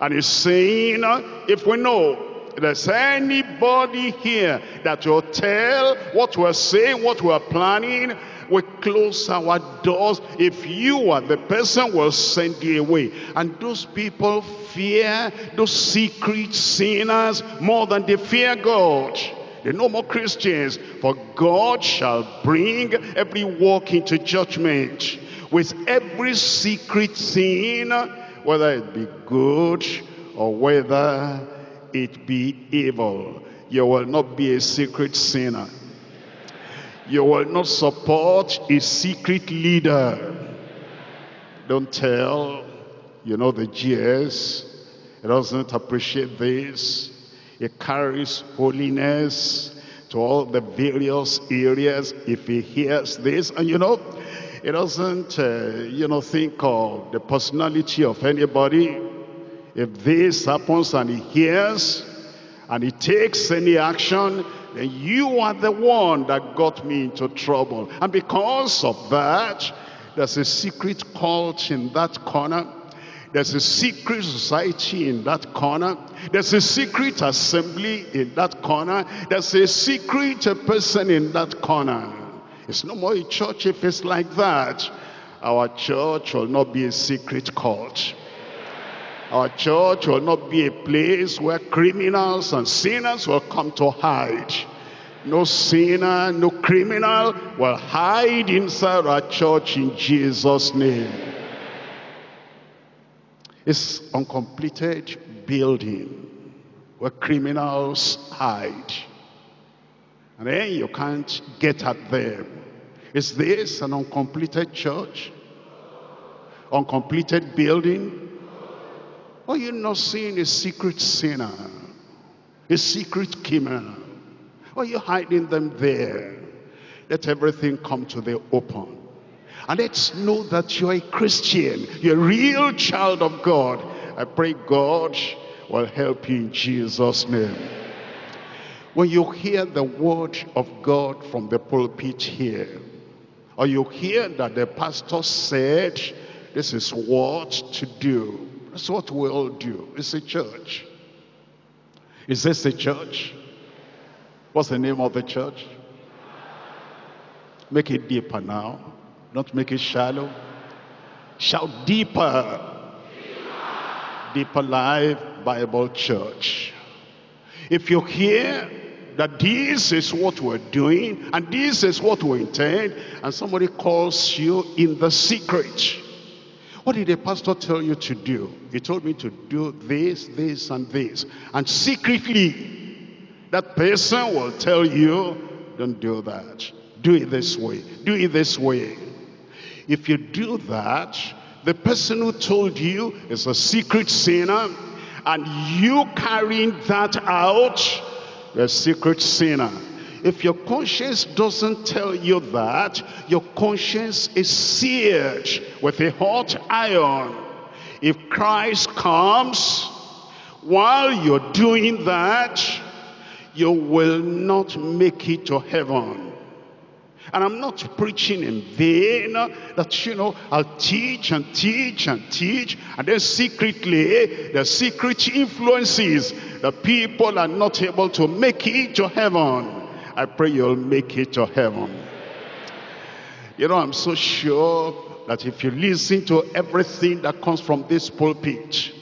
And he's saying, if we know, if there's anybody here that will tell what we're saying, what we're planning, we close our doors. If you are the person, we'll send you away. And those people fear those secret sinners more than they fear God. They're no more Christians. For God shall bring every work into judgment, with every secret sin, whether it be good or whether it be evil. You will not be a secret sinner. You will not support a secret leader. Don't tell, the GS, it doesn't appreciate this. It carries holiness to all the various areas. If he hears this, and it doesn't, think of the personality of anybody. If this happens and he hears and he takes any action, then you are the one that got me into trouble. And because of that, there's a secret cult in that corner. There's a secret society in that corner. There's a secret assembly in that corner. There's a secret person in that corner. It's no more a church if it's like that. Our church will not be a secret cult. Our church will not be a place where criminals and sinners will come to hide. No sinner, no criminal will hide inside our church in Jesus' name. It's uncompleted building where criminals hide. And then you can't get at them. Is this an uncompleted church? Uncompleted building? Are you not seeing a secret sinner, a secret criminal? Are you hiding them there? Let everything come to the open. And let's know that you're a Christian. You're a real child of God. I pray God will help you in Jesus' name. When you hear the word of God from the pulpit here, or you hear that the pastor said, this is what to do. That's what we all do. It's a church. Is this a church? What's the name of the church? Make it deeper now. Don't make it shallow. Shout deeper. Deeper. Deeper Life Bible Church. If you hear that this is what we're doing and this is what we intend, and somebody calls you in the secret, what did the pastor tell you to do? He told me to do this, this, and this. And secretly, that person will tell you, Don't do that. Do it this way. Do it this way. If you do that, the person who told you is a secret sinner, and you carrying that out, you're a secret sinner. If your conscience doesn't tell you that, your conscience is seared with a hot iron. If Christ comes, while you're doing that, you will not make it to heaven. And I'm not preaching in vain that, you know, I'll teach and teach and teach, and then secretly, the secret influences, the people are not able to make it to heaven. I pray you'll make it to heaven. You know, I'm so sure that if you listen to everything that comes from this pulpit,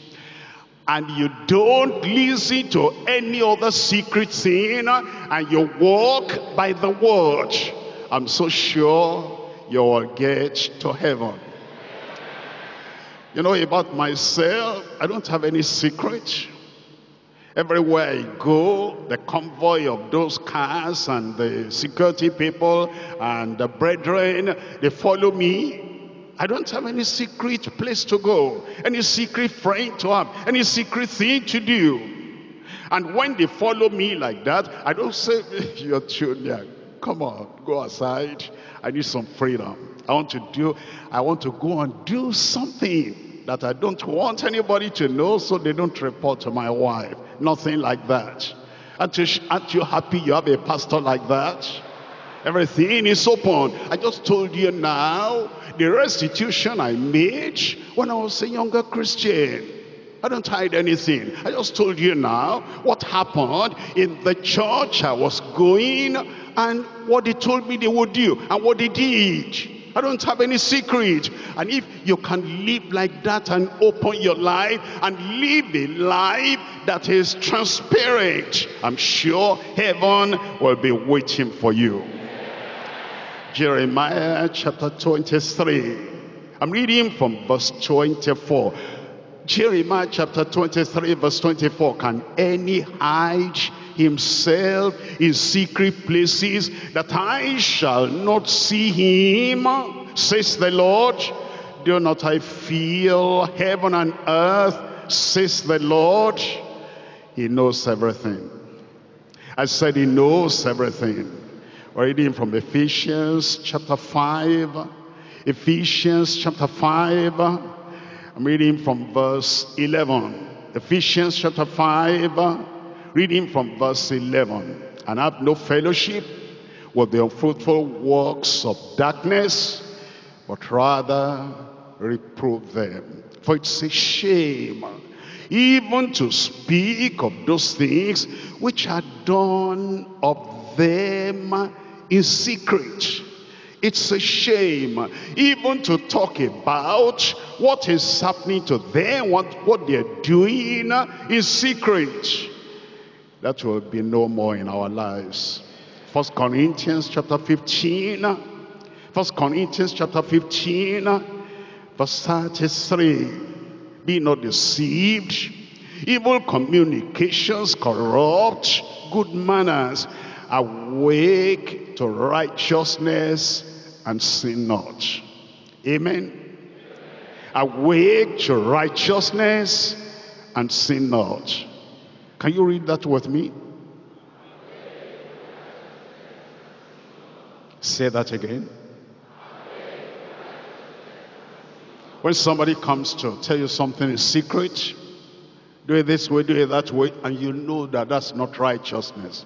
and you don't listen to any other secret sin, and you walk by the word, I'm so sure you will get to heaven. You know, about myself, I don't have any secret. Everywhere I go, the convoy of those cars and the security people and the brethren, they follow me. I don't have any secret place to go, any secret friend to have, any secret thing to do. And when they follow me like that, I don't say, you're too young, come on, go aside. I need some freedom. I want to go and do something that I don't want anybody to know, so they don't report to my wife. Nothing like that. Aren't you happy you have a pastor like that? Everything is open. I just told you now, the restitution I made when I was a younger Christian. I don't hide anything. I just told you now what happened in the church I was going, and what they told me they would do, and what they did. I don't have any secret. And if you can live like that and open your life and live a life that is transparent, I'm sure heaven will be waiting for you. Jeremiah chapter 23. I'm reading from verse 24. Jeremiah chapter 23 verse 24. Can any hide himself in secret places that I shall not see him, says the Lord? Do not I feel heaven and earth, says the Lord? He knows everything. I said he knows everything. We're reading from Ephesians chapter 5. Ephesians chapter 5. I'm reading from verse 11. Ephesians chapter 5. Reading from verse 11. And have no fellowship with the unfruitful works of darkness, but rather reprove them. For it's a shame even to speak of those things which are done of them in secret. It's a shame even to talk about what is happening to them, what they're doing in secret. That will be no more in our lives. 1 Corinthians chapter 15. 1 Corinthians chapter 15. Verse 33. Be not deceived. Evil communications corrupt good manners. Awake to righteousness and sin not. Amen. Awake to righteousness and sin not. Can you read that with me? Say that again. When somebody comes to tell you something in secret, do it this way, do it that way, and you know that that's not righteousness.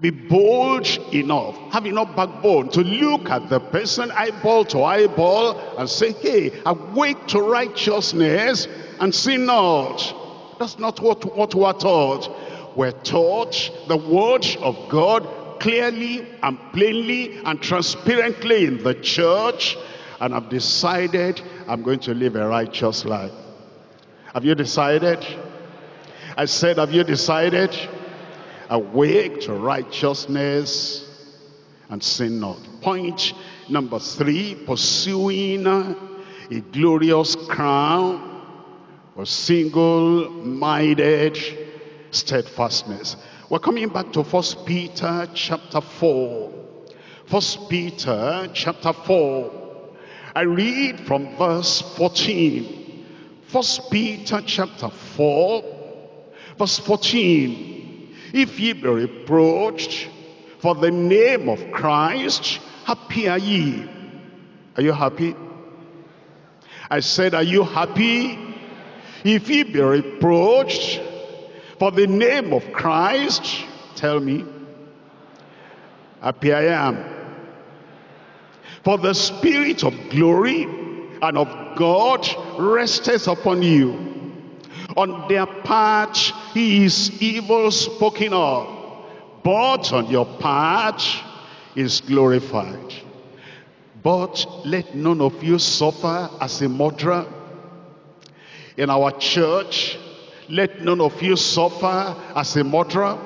Be bold enough, have enough backbone to look at the person eyeball to eyeball and say, hey, awake to righteousness and sin not. That's not what we're taught. We're taught the word of God clearly and plainly and transparently in the church. And I've decided I'm going to live a righteous life. Have you decided? I said, have you decided? Awake to righteousness and sin not. Point number 3, pursuing a glorious crown. Or single-minded steadfastness. We're coming back to 1 Peter chapter 4. 1 Peter chapter 4. I read from verse 14. 1 Peter chapter 4, verse 14. If ye be reproached for the name of Christ, happy are ye. Are you happy? I said, are you happy? If ye be reproached for the name of Christ, tell me, happy I am. For the Spirit of glory and of God resteth upon you. On their part he is evil spoken of, but on your part is glorified. But let none of you suffer as a murderer. In our church, let none of you suffer as a murderer.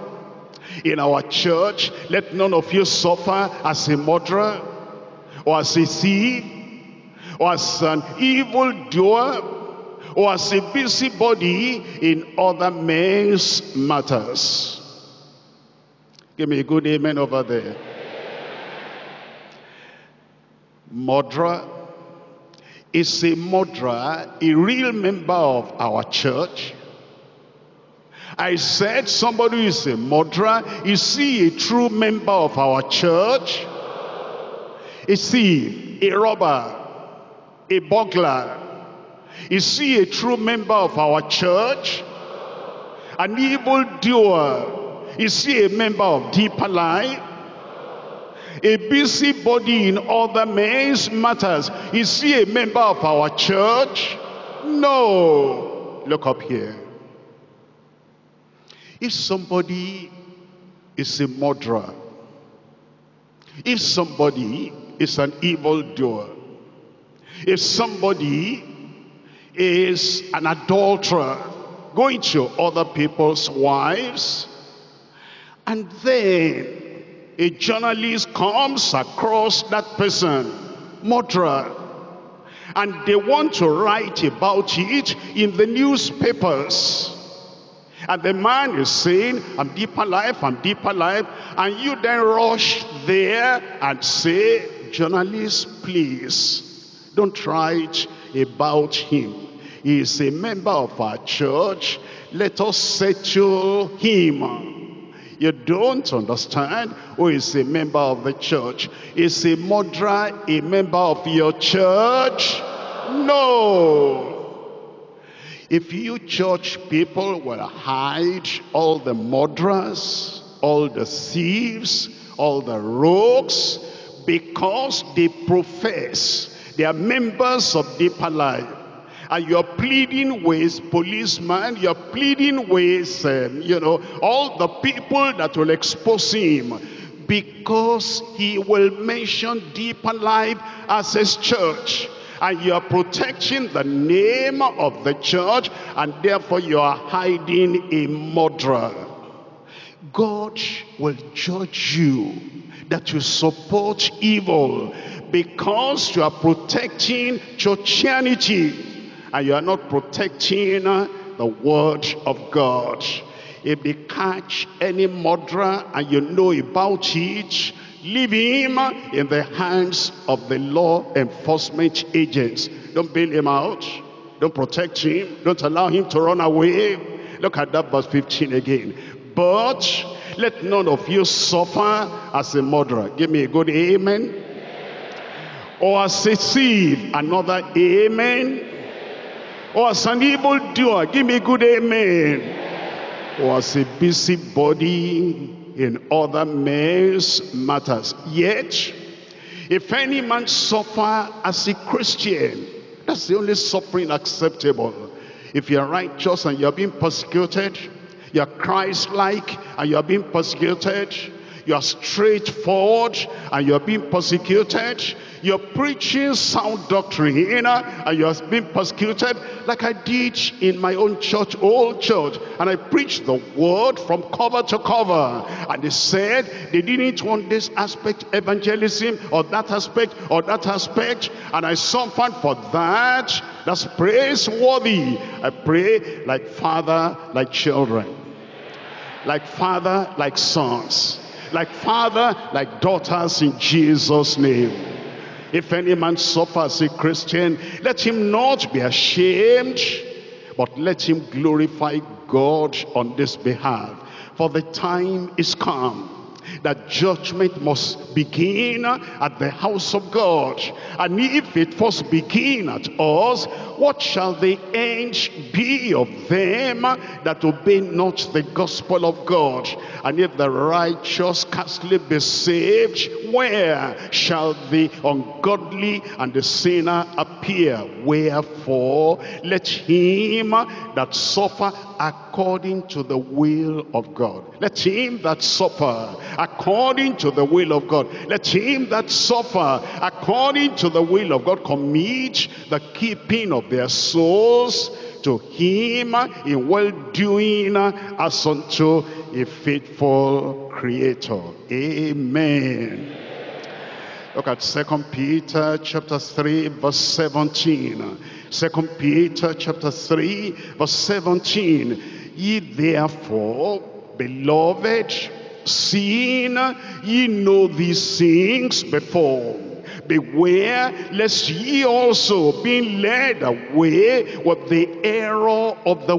In our church, let none of you suffer as a murderer, or as a thief, or as an evildoer, or as a busybody in other men's matters. Give me a good amen over there. Murderer is a murderer, a real member of our church. I said somebody is a murderer. Is he a true member of our church? Is he a robber, a burglar? Is he a true member of our church? An evildoer, is he a member of Deeper Life? A busybody in other men's matters, is he a member of our church? No. Look up here. If somebody is a murderer, if somebody is an evildoer, if somebody is an adulterer, going to other people's wives, and then a journalist comes across that person, murderer, and they want to write about it in the newspapers. And the man is saying, I'm Deeper Life, I'm Deeper Life. And you then rush there and say, journalist, please, don't write about him. He is a member of our church. Let us settle him. You don't understand who is a member of the church. Is a murderer a member of your church? No. If you church people will hide all the murderers, all the thieves, all the rogues, because they profess they are members of Deeper Life, and you're pleading with policemen, you're pleading with, all the people that will expose him, because he will mention Deeper Life as his church. And you are protecting the name of the church, and therefore you are hiding a murderer. God will judge you that you support evil, because you are protecting churchianity, and you are not protecting the word of God. If they catch any murderer and you know about it, leave him in the hands of the law enforcement agents. Don't bail him out. Don't protect him. Don't allow him to run away. Look at that verse 15 again. But let none of you suffer as a murderer. Give me a good amen. Amen. Or as a thief, another amen. Or as an evildoer, give me a good amen. Yes. Or as a busybody in other men's matters. Yet, if any man suffer as a Christian, that's the only suffering acceptable. If you're righteous and you're being persecuted, you're Christ-like and you're being persecuted, you're straightforward and you're being persecuted, you're preaching sound doctrine, and you're being persecuted, like I did in my own church, old church, and I preached the word from cover to cover, and they said they didn't want this aspect, evangelism, or that aspect, and I suffered for that. That's praiseworthy. I pray like father, like children. like father, like sons, like father, like daughters, in Jesus' name. If any man suffer as a Christian, let him not be ashamed, but let him glorify God on this behalf. For the time is come that judgment must begin at the house of God. And if it first begin at us, what shall the end be of them that obey not the gospel of God? And if the righteous scarcely be saved, where shall the ungodly and the sinner appear? Wherefore, let him that suffer according to the will of God. Let him that suffer according to the will of God. Let him that suffer according to the will of God commit the keeping of their souls to him in well-doing as unto a faithful creator. Amen. Look at 2 Peter chapter 3 verse 17. 2 Peter chapter 3 verse 17. Ye therefore, beloved, seeing ye know these things before, beware lest ye also, being led away with the error of the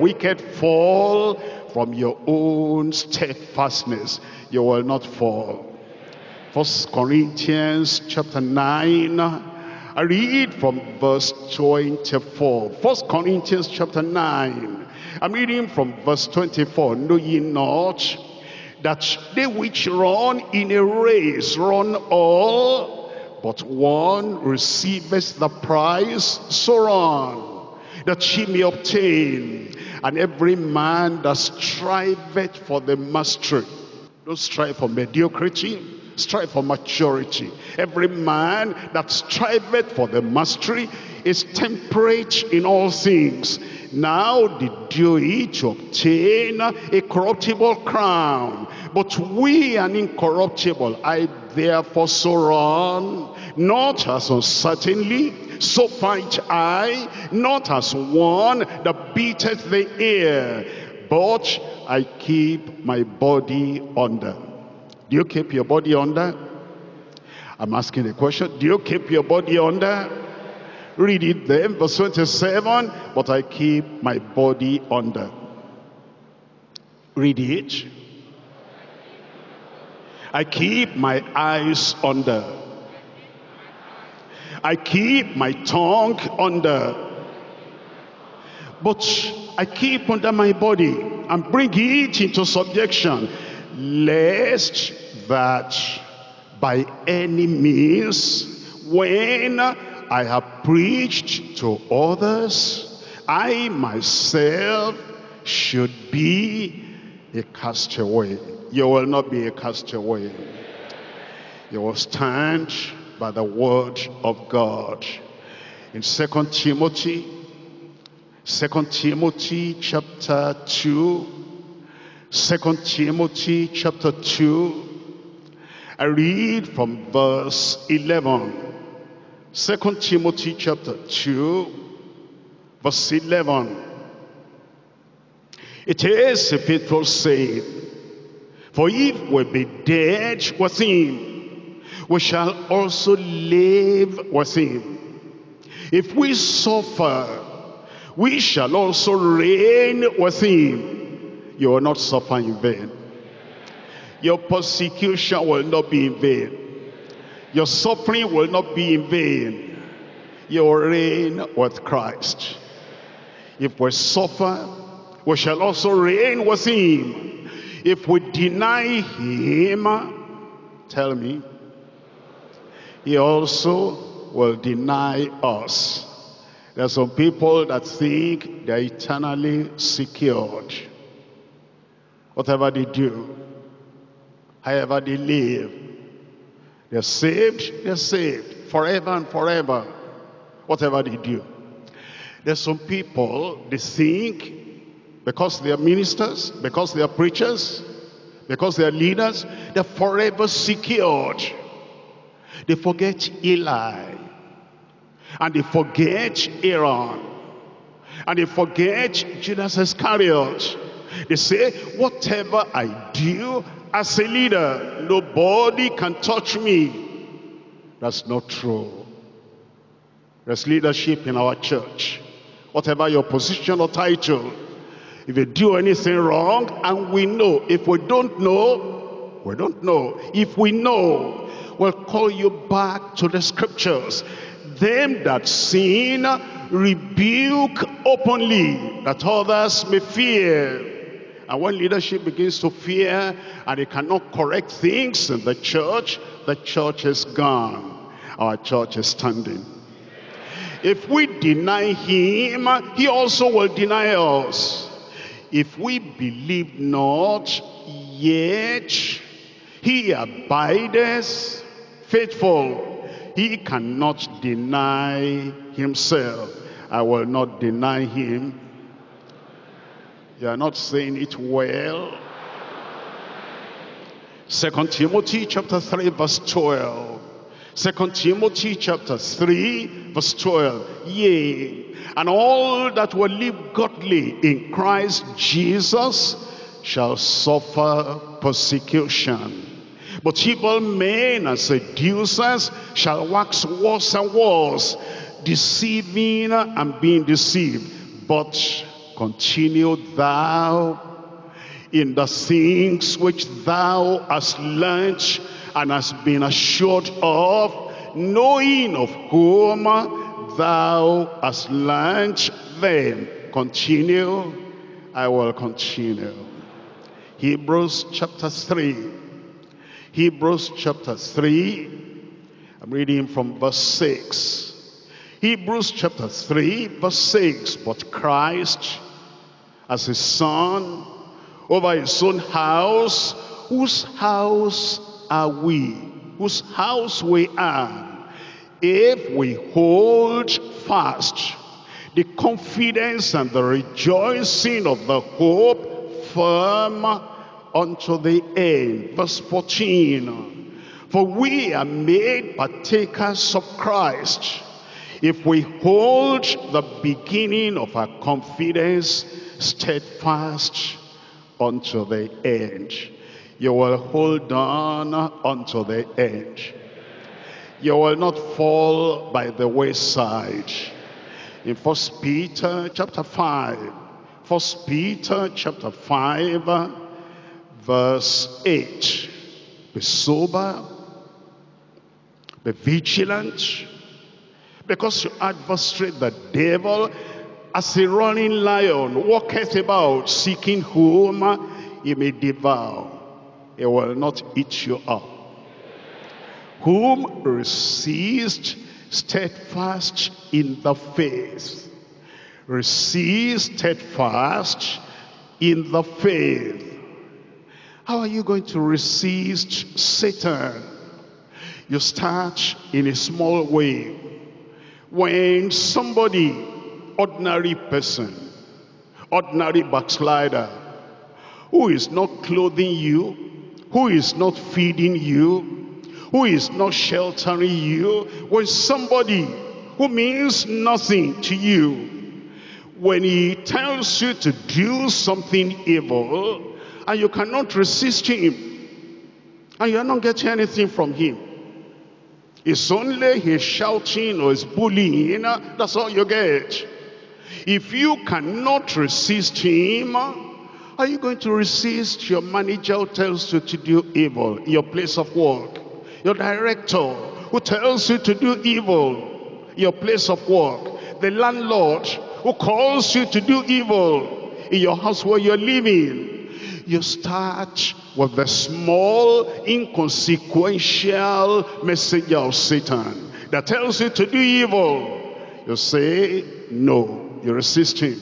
wicked, fall from your own steadfastness. You will not fall. 1 Corinthians chapter 9, I read from verse 24. 1 Corinthians chapter 9, I'm reading from verse 24. Know ye not that they which run in a race run all, but one receiveth the prize? So run, that ye may obtain. And every man that striveth for the mastery. Don't strive for mediocrity, strive for maturity. Every man that striveth for the mastery is temperate in all things. Now did you each to obtain a corruptible crown, but we an incorruptible. I therefore so run, not as uncertainly, so fight I, not as one that beateth the air, but I keep my body under. Do you keep your body under? I'm asking the question. Do you keep your body under? Read it then, verse 27, but I keep my body under. Read it. I keep my eyes under. I keep my tongue under. But I keep under my body and bring it into subjection, lest that by any means, when I have preached to others, I myself should be a castaway. You will not be a castaway. You will stand by the word of God. In 2 Timothy chapter 2, I read from verse 11. 2 Timothy chapter 2 verse 11. It is a faithful saying, for if we be dead with him, we shall also live with him. If we suffer, we shall also reign with him. You will not suffer in vain. Your persecution will not be in vain. Your suffering will not be in vain. You will reign with Christ. If we suffer, we shall also reign with him. If we deny him, tell me, he also will deny us. There are some people that think they are eternally secured. Whatever they do, however they live, they're saved forever and forever, whatever they do. There's some people, they think because they are ministers, because they are preachers, because they are leaders, they're forever secured. They forget Eli, and they forget Aaron, and they forget Judas Iscariot, They say, whatever I do as a leader, nobody can touch me. That's not true. There's leadership in our church. Whatever your position or title, if you do anything wrong, and we know, if we don't know, we don't know. If we know, we'll call you back to the scriptures. Them that sin, rebuke openly, that others may fear. And when leadership begins to fear, and it cannot correct things in the church is gone. Our church is standing. If we deny him, he also will deny us. If we believe not, yet he abideth faithful. He cannot deny himself. I will not deny him. You are not saying it well. 2 Timothy chapter 3 verse 12. 2 Timothy chapter 3 verse 12. Yea, and all that will live godly in Christ Jesus shall suffer persecution. But evil men and seducers shall wax worse and worse, deceiving and being deceived. But continue thou in the things which thou hast learnt and hast been assured of, knowing of whom thou hast learnt them. Continue, I will continue. Hebrews chapter 3. Hebrews chapter 3, I'm reading from verse 6. Hebrews chapter 3, verse 6. But Christ, as his son, over his own house, whose house are we? Whose house we are, if we hold fast the confidence and the rejoicing of the hope firm unto the end. Verse 14. For we are made partakers of Christ, if we hold the beginning of our confidence steadfast unto the end. You will hold on unto the end. You will not fall by the wayside. In 1 Peter chapter 5. 1 Peter chapter 5. Verse 8, be sober, be vigilant, because you adversary the devil, as a running lion, walketh about, seeking whom he may devour. He will not eat you up. Whom resist steadfast in the faith. Resist steadfast in the faith. How are you going to resist Satan? You start in a small way. When somebody, ordinary person, ordinary backslider, who is not clothing you, who is not feeding you, who is not sheltering you, when somebody who means nothing to you, when he tells you to do something evil, and you cannot resist him, and you are not getting anything from him, it's only his shouting or his bullying, that's all you get. If you cannot resist him, are you going to resist your manager who tells you to do evil in your place of work? Your director who tells you to do evil in your place of work? The landlord who calls you to do evil in your house where you're living? You start with the small, inconsequential messenger of Satan that tells you to do evil. You say no, you resist him.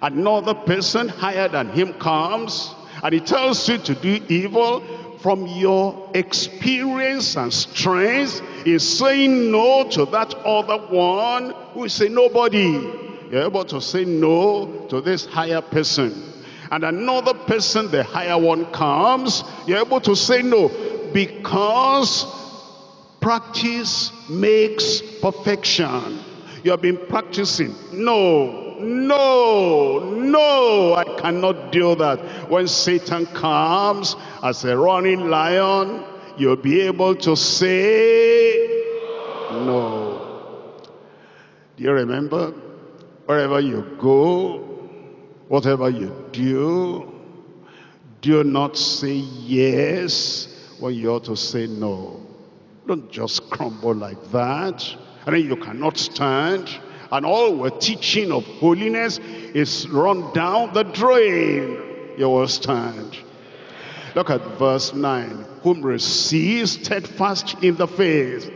Another person higher than him comes and he tells you to do evil. From your experience and strength in saying no to that other one who is a nobody, you're able to say no to this higher person. And another person, the higher one comes, you're able to say no, because practice makes perfection. You have been practicing no, no, I cannot do that. When Satan comes as a roaring lion, you'll be able to say no. Do you remember? Wherever you go, whatever you do, do not say yes when you ought to say no. Don't just crumble like that. And then you cannot stand. And all we're teaching of holiness is run down the drain. You will stand. Look at verse 9. Whom receive steadfast in the faith,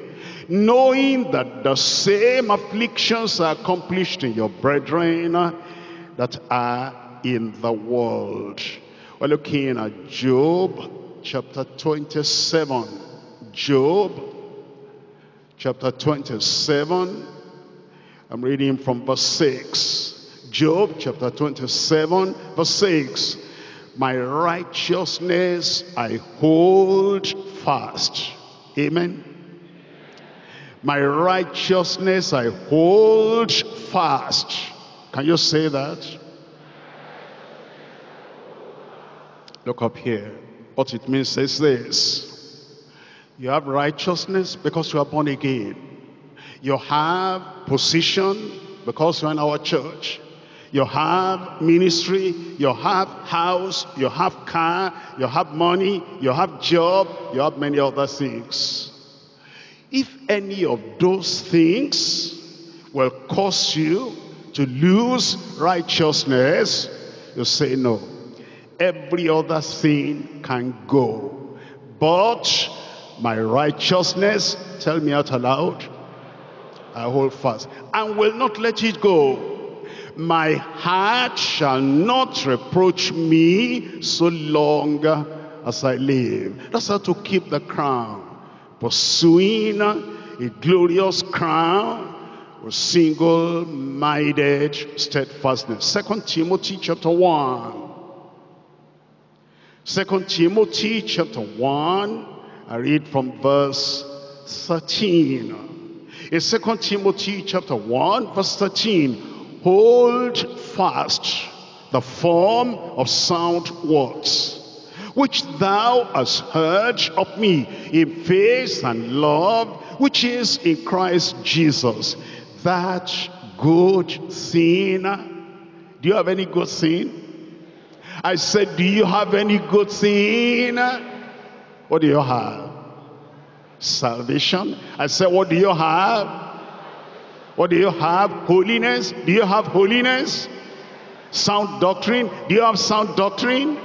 knowing that the same afflictions are accomplished in your brethren that are in the world. We're looking at Job chapter 27. Job chapter 27. I'm reading from verse 6. Job chapter 27 verse 6. My righteousness I hold fast. Amen. My righteousness I hold fast. Can you say that? Look up here. What it means is this. You have righteousness because you are born again. You have position because you are in our church. You have ministry, you have house, you have car, you have money, you have job, you have many other things. If any of those things will cause you to lose righteousness, you say no. Every other thing can go. But my righteousness, tell me out aloud, I hold fast, and will not let it go. My heart shall not reproach me so long as I live. That's how to keep the crown. Pursuing a glorious crown with single-minded steadfastness. 2 Timothy chapter 1. 2 Timothy chapter 1. I read from verse 13. In 2 Timothy chapter 1, verse 13, hold fast the form of sound words, which thou hast heard of me in faith and love, which is in Christ Jesus. That good thing. Do you have any good thing? I said, do you have any good thing? What do you have? Salvation. I said, what do you have? What do you have? Holiness. Do you have holiness? Sound doctrine. Do you have sound doctrine?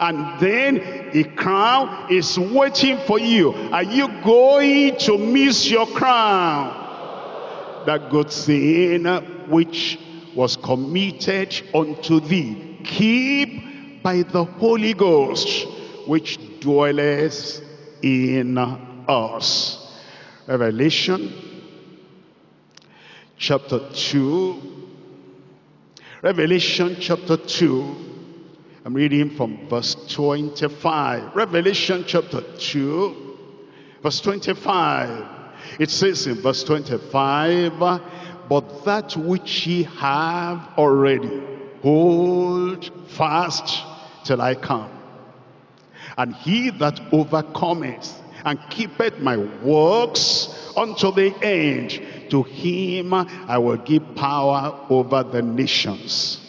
And then a crown is waiting for you. Are you going to miss your crown? That good thing which was committed unto thee, keep by the Holy Ghost, which dwelleth in us. Revelation chapter 2. Revelation chapter 2. I'm reading from verse 25. Revelation chapter 2, verse 25. It says in verse 25, but that which ye have already, hold fast till I come. And he that overcometh and keepeth my works unto the end, to him I will give power over the nations.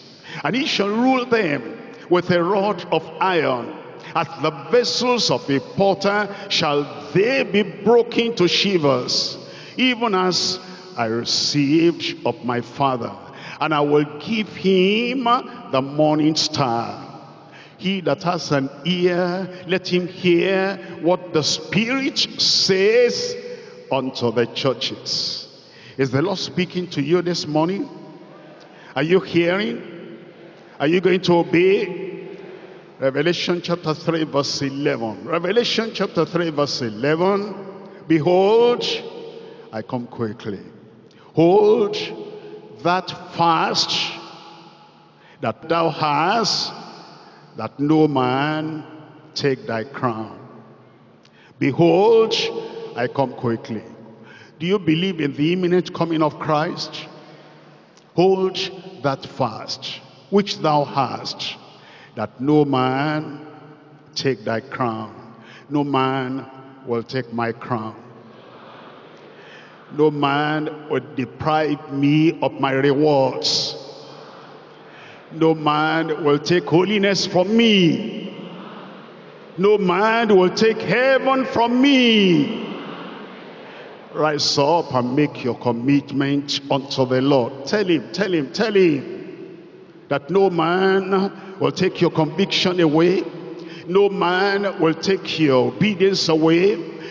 And he shall rule them with a rod of iron. As the vessels of a potter shall they be broken to shivers, even as I received of my Father. And I will give him the morning star. He that has an ear, let him hear what the Spirit says unto the churches. Is the Lord speaking to you this morning? Are you hearing? Are you going to obey? Revelation chapter 3 verse 11. Revelation chapter 3 verse 11. Behold, I come quickly. Hold that fast that thou hast, that no man take thy crown. Behold, I come quickly. Do you believe in the imminent coming of Christ? Hold that fast which thou hast, that no man take thy crown. No man will take my crown. No man will deprive me of my rewards. No man will take holiness from me. No man will take heaven from me. Rise up and make your commitment unto the Lord. Tell him that no man will take your conviction away. No man will take your obedience away.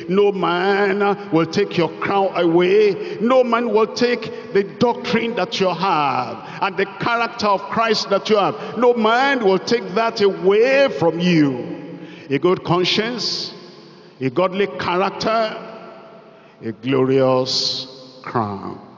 No man will take your crown away. No man will take the doctrine that you have and the character of Christ that you have. No man will take that away from you. A good conscience, a godly character, a glorious crown.